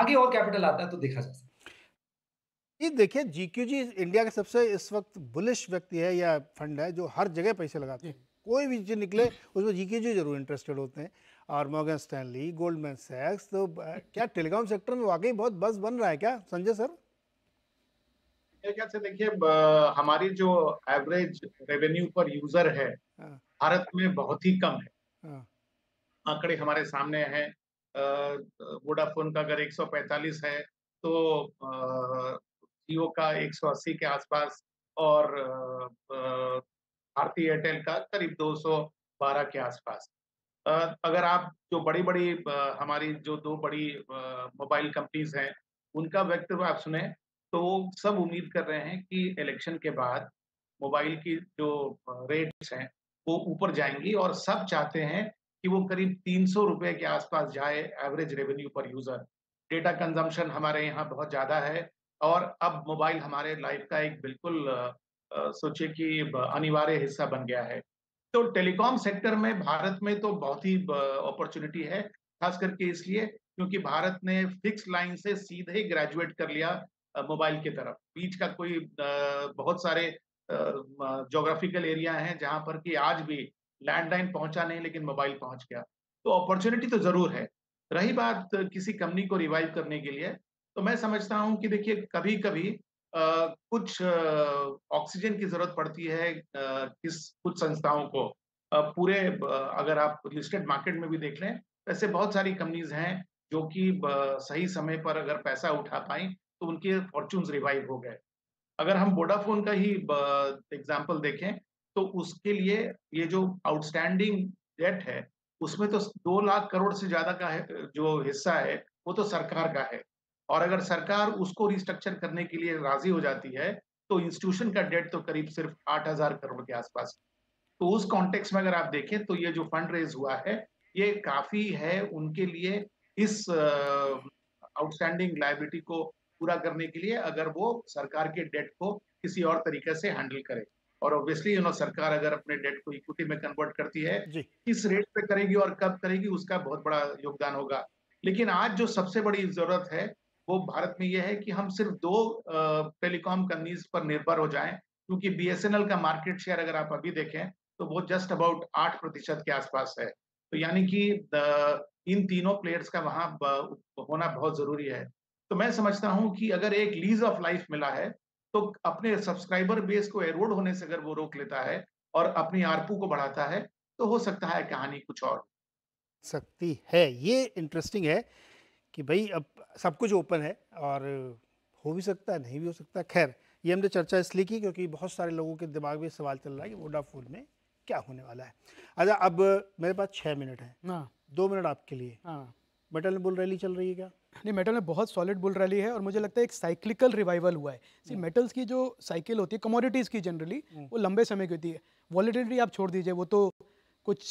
आगे और कैपिटल आता है तो देखा जा सकता है। ये देखिए जीक्यू जी इंडिया के सबसे इस वक्त बुलिश व्यक्ति है या फंड है जो हर जगह पैसे लगाते हैं, कोई भी चीज निकले उसमें जीक्यू जी जरूर इंटरेस्टेड होते हैं, और मॉर्गन स्टैनली, गोल्डमैन सैक्स। तो क्या टेलीकॉम सेक्टर में वाकई बहुत बस बन रहा है क्या संजय सर? मेरे ख्याल से देखिए हमारी जो एवरेज रेवेन्यू पर यूजर है भारत में बहुत ही कम है, आंकड़े हमारे सामने हैं। वोडाफोन का अगर एक सौ पैंतालीस है तो जियो का एक सौ अस्सी के आसपास, और भारती एयरटेल का करीब दो सौ बारह के आसपास। अगर आप जो बड़ी बड़ी हमारी जो दो बड़ी मोबाइल कंपनीज हैं उनका वैक्टर आप सुने तो सब उम्मीद कर रहे हैं कि इलेक्शन के बाद मोबाइल की जो रेट्स हैं वो ऊपर जाएंगी और सब चाहते हैं कि वो करीब तीन सौ रुपए के आसपास जाए average revenue per user. Data consumption हमारे यहाँ बहुत ज्यादा है और अब मोबाइल हमारे लाइफ का एक बिल्कुल सोचिए कि अनिवार्य हिस्सा बन गया है। तो टेलीकॉम सेक्टर में भारत में तो बहुत ही अपॉर्चुनिटी है, खास करके इसलिए क्योंकि भारत ने फिक्स लाइन से सीधे ग्रेजुएट कर लिया मोबाइल की तरफ। बीच का कोई बहुत सारे ज्योग्राफिकल एरिया हैं जहां पर कि आज भी लैंडलाइन पहुंचा नहीं लेकिन मोबाइल पहुंच गया, तो अपॉर्चुनिटी तो जरूर है। रही बात किसी कंपनी को रिवाइव करने के लिए, तो मैं समझता हूं कि देखिए कभी कभी आ, कुछ ऑक्सीजन की जरूरत पड़ती है आ, किस कुछ संस्थाओं को। आ, पूरे आ, अगर आप लिस्टेड मार्केट में भी देख लें, ऐसे बहुत सारी कंपनीज हैं जो कि सही समय पर अगर पैसा उठा पाए तो उनके फॉर्चून्स रिवाइव हो गए। अगर हम वोडाफोन का ही एग्जाम्पल देखें तो उसके लिए ये जो आउटस्टैंडिंग डेट है उसमें तो दो लाख करोड़ से ज्यादा का है, जो हिस्सा है वो तो सरकार का है, और अगर सरकार उसको रिस्ट्रक्चर करने के लिए राजी हो जाती है तो इंस्टीट्यूशन का डेट तो करीब सिर्फ आठ हजार करोड़ के आसपास। तो उस कॉन्टेक्स्ट में अगर आप देखें तो ये जो फंड रेज हुआ है ये काफी है उनके लिए, इस आउटस्टैंडिंग लायबिलिटी को पूरा करने के लिए, अगर वो सरकार के डेट को किसी और तरीके से हैंडल करे। और ऑब्वियसली यू नो सरकार अगर अपने डेट को इक्विटी में कन्वर्ट करती है, किस रेट पे करेगी और कब करेगी उसका बहुत बड़ा योगदान होगा। लेकिन आज जो सबसे बड़ी जरूरत है वो भारत में यह है कि हम सिर्फ दो टेलीकॉम कंपनीज पर निर्भर हो जाएं, क्योंकि बीएसएनएल का मार्केट शेयर अगर आप अभी देखें तो वो जस्ट अबाउट आठ प्रतिशत के आसपास है। तो यानी कि इन तीनों प्लेयर्स का वहां होना बहुत जरूरी है। तो मैं समझता हूं कि अगर एक लीज ऑफ लाइफ मिला है तो अपने सब्सक्राइबर बेस को एरोड होने से अगर वो रोक लेता है और अपनी आरपू को बढ़ाता है तो हो सकता है कहानी कुछ और सकती है। ये इंटरेस्टिंग है कि भाई अब सब कुछ ओपन है और हो भी सकता है नहीं भी हो सकता। खैर ये हमने चर्चा इसलिए की क्योंकि बहुत सारे लोगों के दिमाग में सवाल चल रहा है कि वोडाफोन में क्या होने वाला है। अच्छा अब मेरे पास छः मिनट है, हाँ दो मिनट आपके लिए। हाँ मेटल में बुल रैली चल रही है क्या? नहीं, मेटल में बहुत सॉलिड बुल रैली है और मुझे लगता है एक साइक्लिकल रिवाइवल हुआ है। सी मेटल्स की जो साइकिल होती है कमोडिटीज़ की जनरली वो लंबे समय की होती है। वॉलेटिलिटी आप छोड़ दीजिए, वो तो कुछ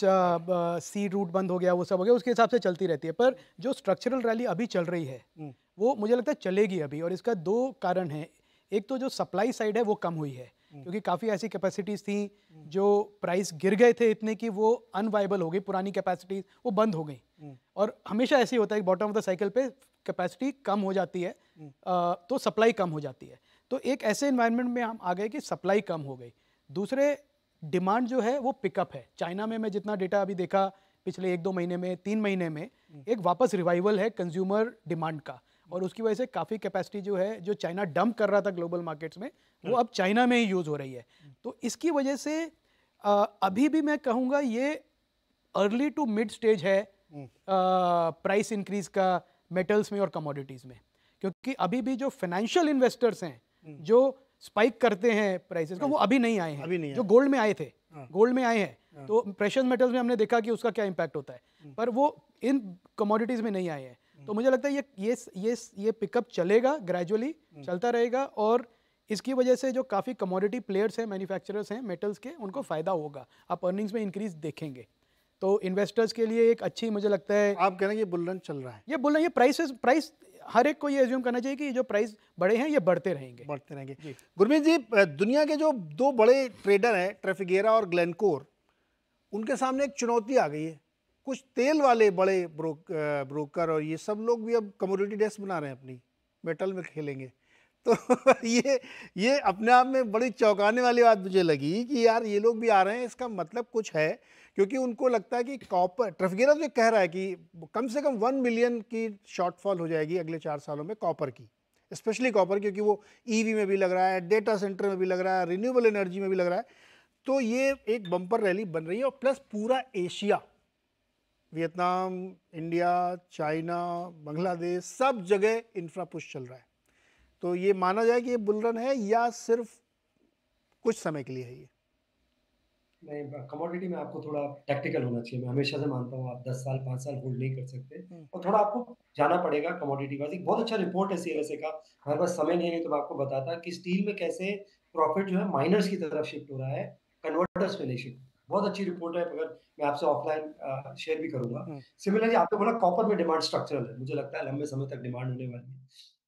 सी रूट बंद हो गया वो सब हो गया उसके हिसाब से चलती रहती है, पर जो स्ट्रक्चरल रैली अभी चल रही है वो मुझे लगता है चलेगी अभी। और इसका दो कारण है, एक तो जो सप्लाई साइड है वो कम हुई है क्योंकि काफ़ी ऐसी कैपेसिटीज़ थी जो प्राइस गिर गए थे इतने कि वो अनवाइबल हो गई, पुरानी कैपेसिटीज़ वो बंद हो गई। और हमेशा ऐसे होता है कि बॉटम ऑफ द साइकिल पे कैपेसिटी कम हो जाती है तो सप्लाई कम हो जाती है। तो एक ऐसे एनवायरनमेंट में हम आ गए कि सप्लाई कम हो गई। दूसरे डिमांड जो है वो पिकअप है। चाइना में मैं जितना डेटा अभी देखा पिछले एक दो महीने में तीन महीने में एक वापस रिवाइवल है कंज्यूमर डिमांड का, और उसकी वजह से काफ़ी कैपेसिटी जो है जो चाइना डंप कर रहा था ग्लोबल मार्केट्स में वो अब चाइना में ही यूज़ हो रही है। तो इसकी वजह से आ, अभी भी मैं कहूँगा ये अर्ली टू मिड स्टेज है प्राइस इंक्रीज का मेटल्स में और कमोडिटीज़ में, क्योंकि अभी भी जो फाइनेंशियल इन्वेस्टर्स हैं जो स्पाइक करते हैं प्राइसेस को वो अभी नहीं आए हैं, अभी नहीं जो गोल्ड में आए थे, गोल्ड में आए हैं तो प्रेशियस मेटल्स में हमने देखा कि उसका क्या इंपैक्ट होता है, पर वो इन कमोडिटीज़ में नहीं आए हैं। तो मुझे लगता है ये ये ये ये पिकअप चलेगा, ग्रेजुअली चलता रहेगा और इसकी वजह से जो काफ़ी कमोडिटी प्लेयर्स हैं मैन्युफैक्चरर्स हैं मेटल्स के उनको फ़ायदा होगा। आप अर्निंग्स में इंक्रीज देखेंगे तो इन्वेस्टर्स के लिए एक अच्छी मुझे लगता है। आप कह रहे हैं ये बुल रन चल रहा है, ये बुल रन ये प्राइसेस प्राइस हर एक को ये एज्यूम करना चाहिए कि जो प्राइस बड़े हैं ये बढ़ते रहेंगे बढ़ते रहेंगे गुरमीत जी, दुनिया के जो दो बड़े ट्रेडर हैं ट्रैफिगेरा और ग्लेनकोर उनके सामने एक चुनौती आ गई है। कुछ तेल वाले बड़े ब्रोक, ब्रोकर और ये सब लोग भी अब कमोडिटी डेस्क बना रहे हैं, अपनी मेटल में खेलेंगे। तो ये ये अपने आप में बड़ी चौंकाने वाली बात मुझे लगी कि यार ये लोग भी आ रहे हैं, इसका मतलब कुछ है, क्योंकि उनको लगता है कि कॉपर ट्रैफिगेरा तो कह रहा है कि कम से कम वन मिलियन की शॉर्टफॉल हो जाएगी अगले चार सालों में कॉपर की, स्पेशली कॉपर, क्योंकि वो ईवी में भी लग रहा है, डेटा सेंटर में भी लग रहा है, रिन्यूएबल एनर्जी में भी लग रहा है। तो ये एक बम्पर रैली बन रही है और प्लस पूरा Asia, Vietnam, India, China, Bangladesh, सब जगह इंफ्रा पुश चल रहा है। तो ये माना जाए कि ये बुल रन है या सिर्फ कुछ समय के लिए है ये? नहीं, कमोडिटी में आपको थोड़ा टैक्टिकल होना चाहिए। मैं हमेशा से मानता हूँ आप दस साल पाँच साल होल्ड नहीं कर सकते और थोड़ा आपको जाना पड़ेगा कमोडिटी वाइज। एक बहुत अच्छा रिपोर्ट है सी एल एस ए का, हमारे पास समय नहीं है तो मैं आपको बताता कि स्टील में कैसे प्रॉफिट जो है माइनर्स की तरफ शिफ्ट हो रहा है, कन्वर्टर्स में नहीं शिफ्ट। बहुत अच्छी रिपोर्ट है, अगर मैं आपसे ऑफलाइन शेयर भी करूंगा। सिमिलरली आपने बोला कॉपर में डिमांड स्ट्रक्चरल है, मुझे लगता है लंबे समय तक डिमांड होने वाली है।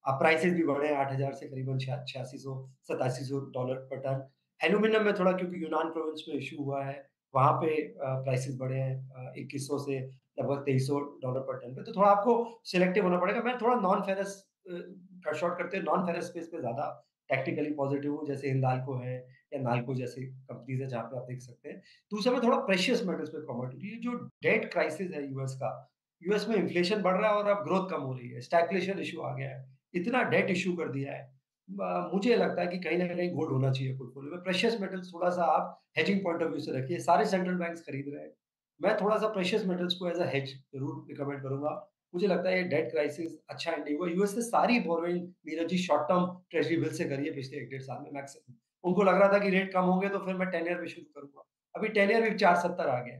आप प्राइसेस भी बढ़े आठ हजार से करीबन छियासी सौ सतासी सौ डॉलर पर टन। एल्यूमिनियम में थोड़ा क्योंकि यूनान प्रोविंस में इशू हुआ है, वहाँ पे प्राइसेस बढ़े हैं इक्कीस सौ से लगभग तेईस सौ डॉलर पर टन पे। तो थोड़ा आपको सिलेक्टिव होना पड़ेगा। मैं थोड़ा नॉन फेरस कट शॉर्ट करते हैं, नॉन फेरस स्पेस पे ज्यादा टेक्निकली पॉजिटिव हूँ, जैसे हिंदाल्को है या नाल्को जैसी कंपनीज है जहाँ पे आप देख सकते हैं। दूसरे में थोड़ा प्रेशियस मेटल्स पे कमोडिटी, जो डेट क्राइसिस है यूएस का, यूएस में इन्फ्लेशन बढ़ रहा है और अब ग्रोथ कम हो रही है, स्टैगफ्लेशन इशू आ गया है, इतना डेट इशू कर दिया है। मुझे लगता है कि कहीं ना कहीं गोल्ड होना चाहिए पोर्टफोलियो में। प्रेशियस मेटल्स थोड़ा सा आप हेजिंग पॉइंट ऑफ व्यू से रखिए, सारे सेंट्रल बैंक्स खरीद रहे हैं, मैं थोड़ा सा प्रेशियस मेटल्स को एज अ हेज जरूर रिकमेंड करूंगा। मुझे लगता है ये डेट क्राइसिस अच्छा एंड हुआ। यूएस से सारी borrowing Neeraj ji short term treasury bill से करिए पिछले एक डेढ़ साल में मैक्सिमम। उनको लग रहा था कि रेट कम होंगे तो फिर मैं टेन ईयर में शुरू करूंगा, अभी टेन ईयर भी चार सत्तर आ गया।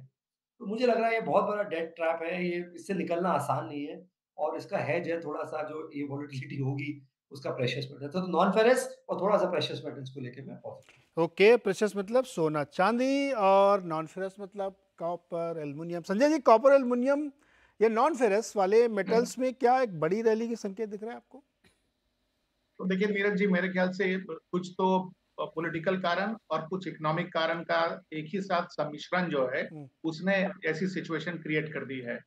तो मुझे लग रहा है ये बहुत बड़ा डेट ट्रैप है, ये इससे निकलना आसान नहीं है, और इसका हैज है थोड़ा सा जो ये वॉलिटिलिटी होगी उसका प्रेशियस मेटल। तो नॉन फेरस और थोड़ा सा प्रेशियस मेटल्स को लेके मैं पॉजिटिव। ओके, प्रेशियस मतलब सोना चांदी और नॉन फेरस मतलब copper aluminium. Sanjay ji, copper aluminium ये नॉन फेरस वाले मेटल्स में क्या एक बड़ी रैली के संकेत दिख रहा है आपको? तो देखिए नीरज जी, मेरे ख्याल से कुछ तो पॉलिटिकल कारण और कुछ इकोनॉमिक कारण का एक ही साथ सम्मिश्रण जो है उसने ऐसी सिचुएशन क्रिएट कर दी है।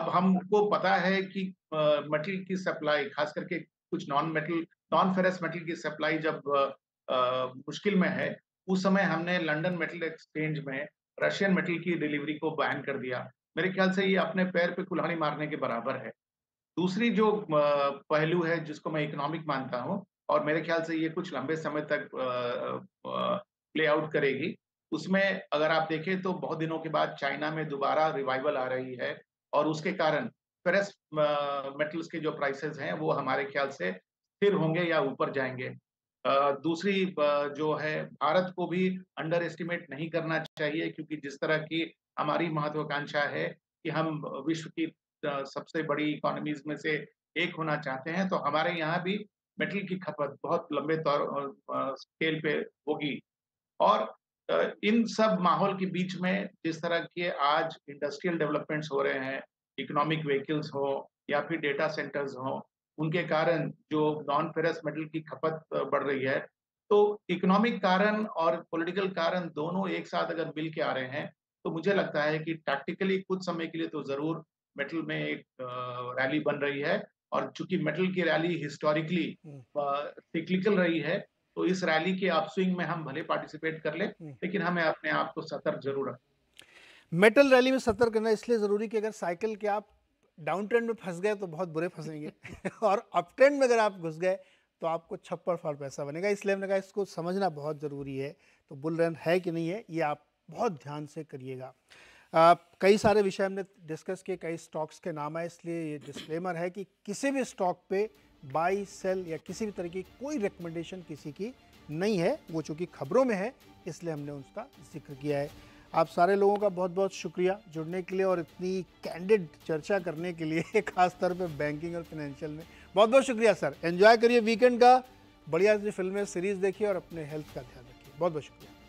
अब हमको पता है कि मेटल की सप्लाई, खास करके कुछ non metal non ferrous metal की सप्लाई जब आ, आ, मुश्किल में है, उस समय हमने लंदन मेटल एक्सचेंज में रशियन मेटल की डिलीवरी को बैन कर दिया। मेरे ख्याल से ये अपने पैर पे कुल्हाड़ी मारने के बराबर है। दूसरी जो पहलू है जिसको मैं इकोनॉमिक मानता हूँ, और मेरे ख्याल से ये कुछ लंबे समय तक प्ले आउट करेगी, उसमें अगर आप देखें तो बहुत दिनों के बाद चाइना में दोबारा रिवाइवल आ रही है, और उसके कारण फेरस मेटल्स के जो प्राइसेस हैं वो हमारे ख्याल से स्थिर होंगे या ऊपर जाएंगे। दूसरी जो है, भारत को भी अंडर एस्टिमेट नहीं करना चाहिए, क्योंकि जिस तरह की हमारी महत्वाकांक्षा है कि हम विश्व की सबसे बड़ी इकोनॉमीज में से एक होना चाहते हैं, तो हमारे यहाँ भी मेटल की खपत बहुत लंबे तौर स्केल पे होगी। और इन सब माहौल के बीच में जिस तरह के आज इंडस्ट्रियल डेवलपमेंट्स हो रहे हैं, इकोनॉमिक व्हीकल्स हो या फिर डेटा सेंटर्स हो, उनके कारण जो नॉन फेरस मेटल की खपत बढ़ रही है, तो इकोनॉमिक कारण और पॉलिटिकल कारण दोनों एक साथ अगर मिल के आ रहे हैं, तो मुझे लगता है कि टैक्टिकली कुछ समय के लिए तो जरूर मेटल में एक रैली बन रही है। और चूंकि मेटल की रैली हिस्टोरिकली साइक्लिकल रही है, तो इस रैली के अपस्विंग में हम भले पार्टिसिपेट कर ले, लेकिन हमें अपने आप को सतर्क जरूर रखना। मेटल रैली में सतर्क रहना इसलिए जरूरी कि अगर साइकिल के आप डाउन ट्रेंड में फंस गए तो बहुत बुरे फंसेंगे और अप ट्रेंड में अगर आप घुस गए तो आपको छप्पर फाड़ पैसा बनेगा। इसलिए हमने कहा इसको समझना बहुत जरूरी है। तो बुल रन है कि नहीं है, ये आप बहुत ध्यान से करिएगा। Uh, कई सारे विषय हमने डिस्कस किए, कई स्टॉक्स के नाम है, इसलिए ये डिस्क्लेमर है कि किसी भी स्टॉक पे बाई सेल या किसी भी तरह की कोई रिकमेंडेशन किसी की नहीं है। वो चूँकि खबरों में है इसलिए हमने उसका जिक्र किया है। आप सारे लोगों का बहुत बहुत शुक्रिया जुड़ने के लिए और इतनी कैंडिड चर्चा करने के लिए, खासतौर पर बैंकिंग और फाइनेंशियल में। बहुत बहुत शुक्रिया सर। एन्जॉय करिए वीकेंड का, बढ़िया सी फिल्में सीरीज़ देखिए और अपने हेल्थ का ध्यान रखिए। बहुत बहुत शुक्रिया।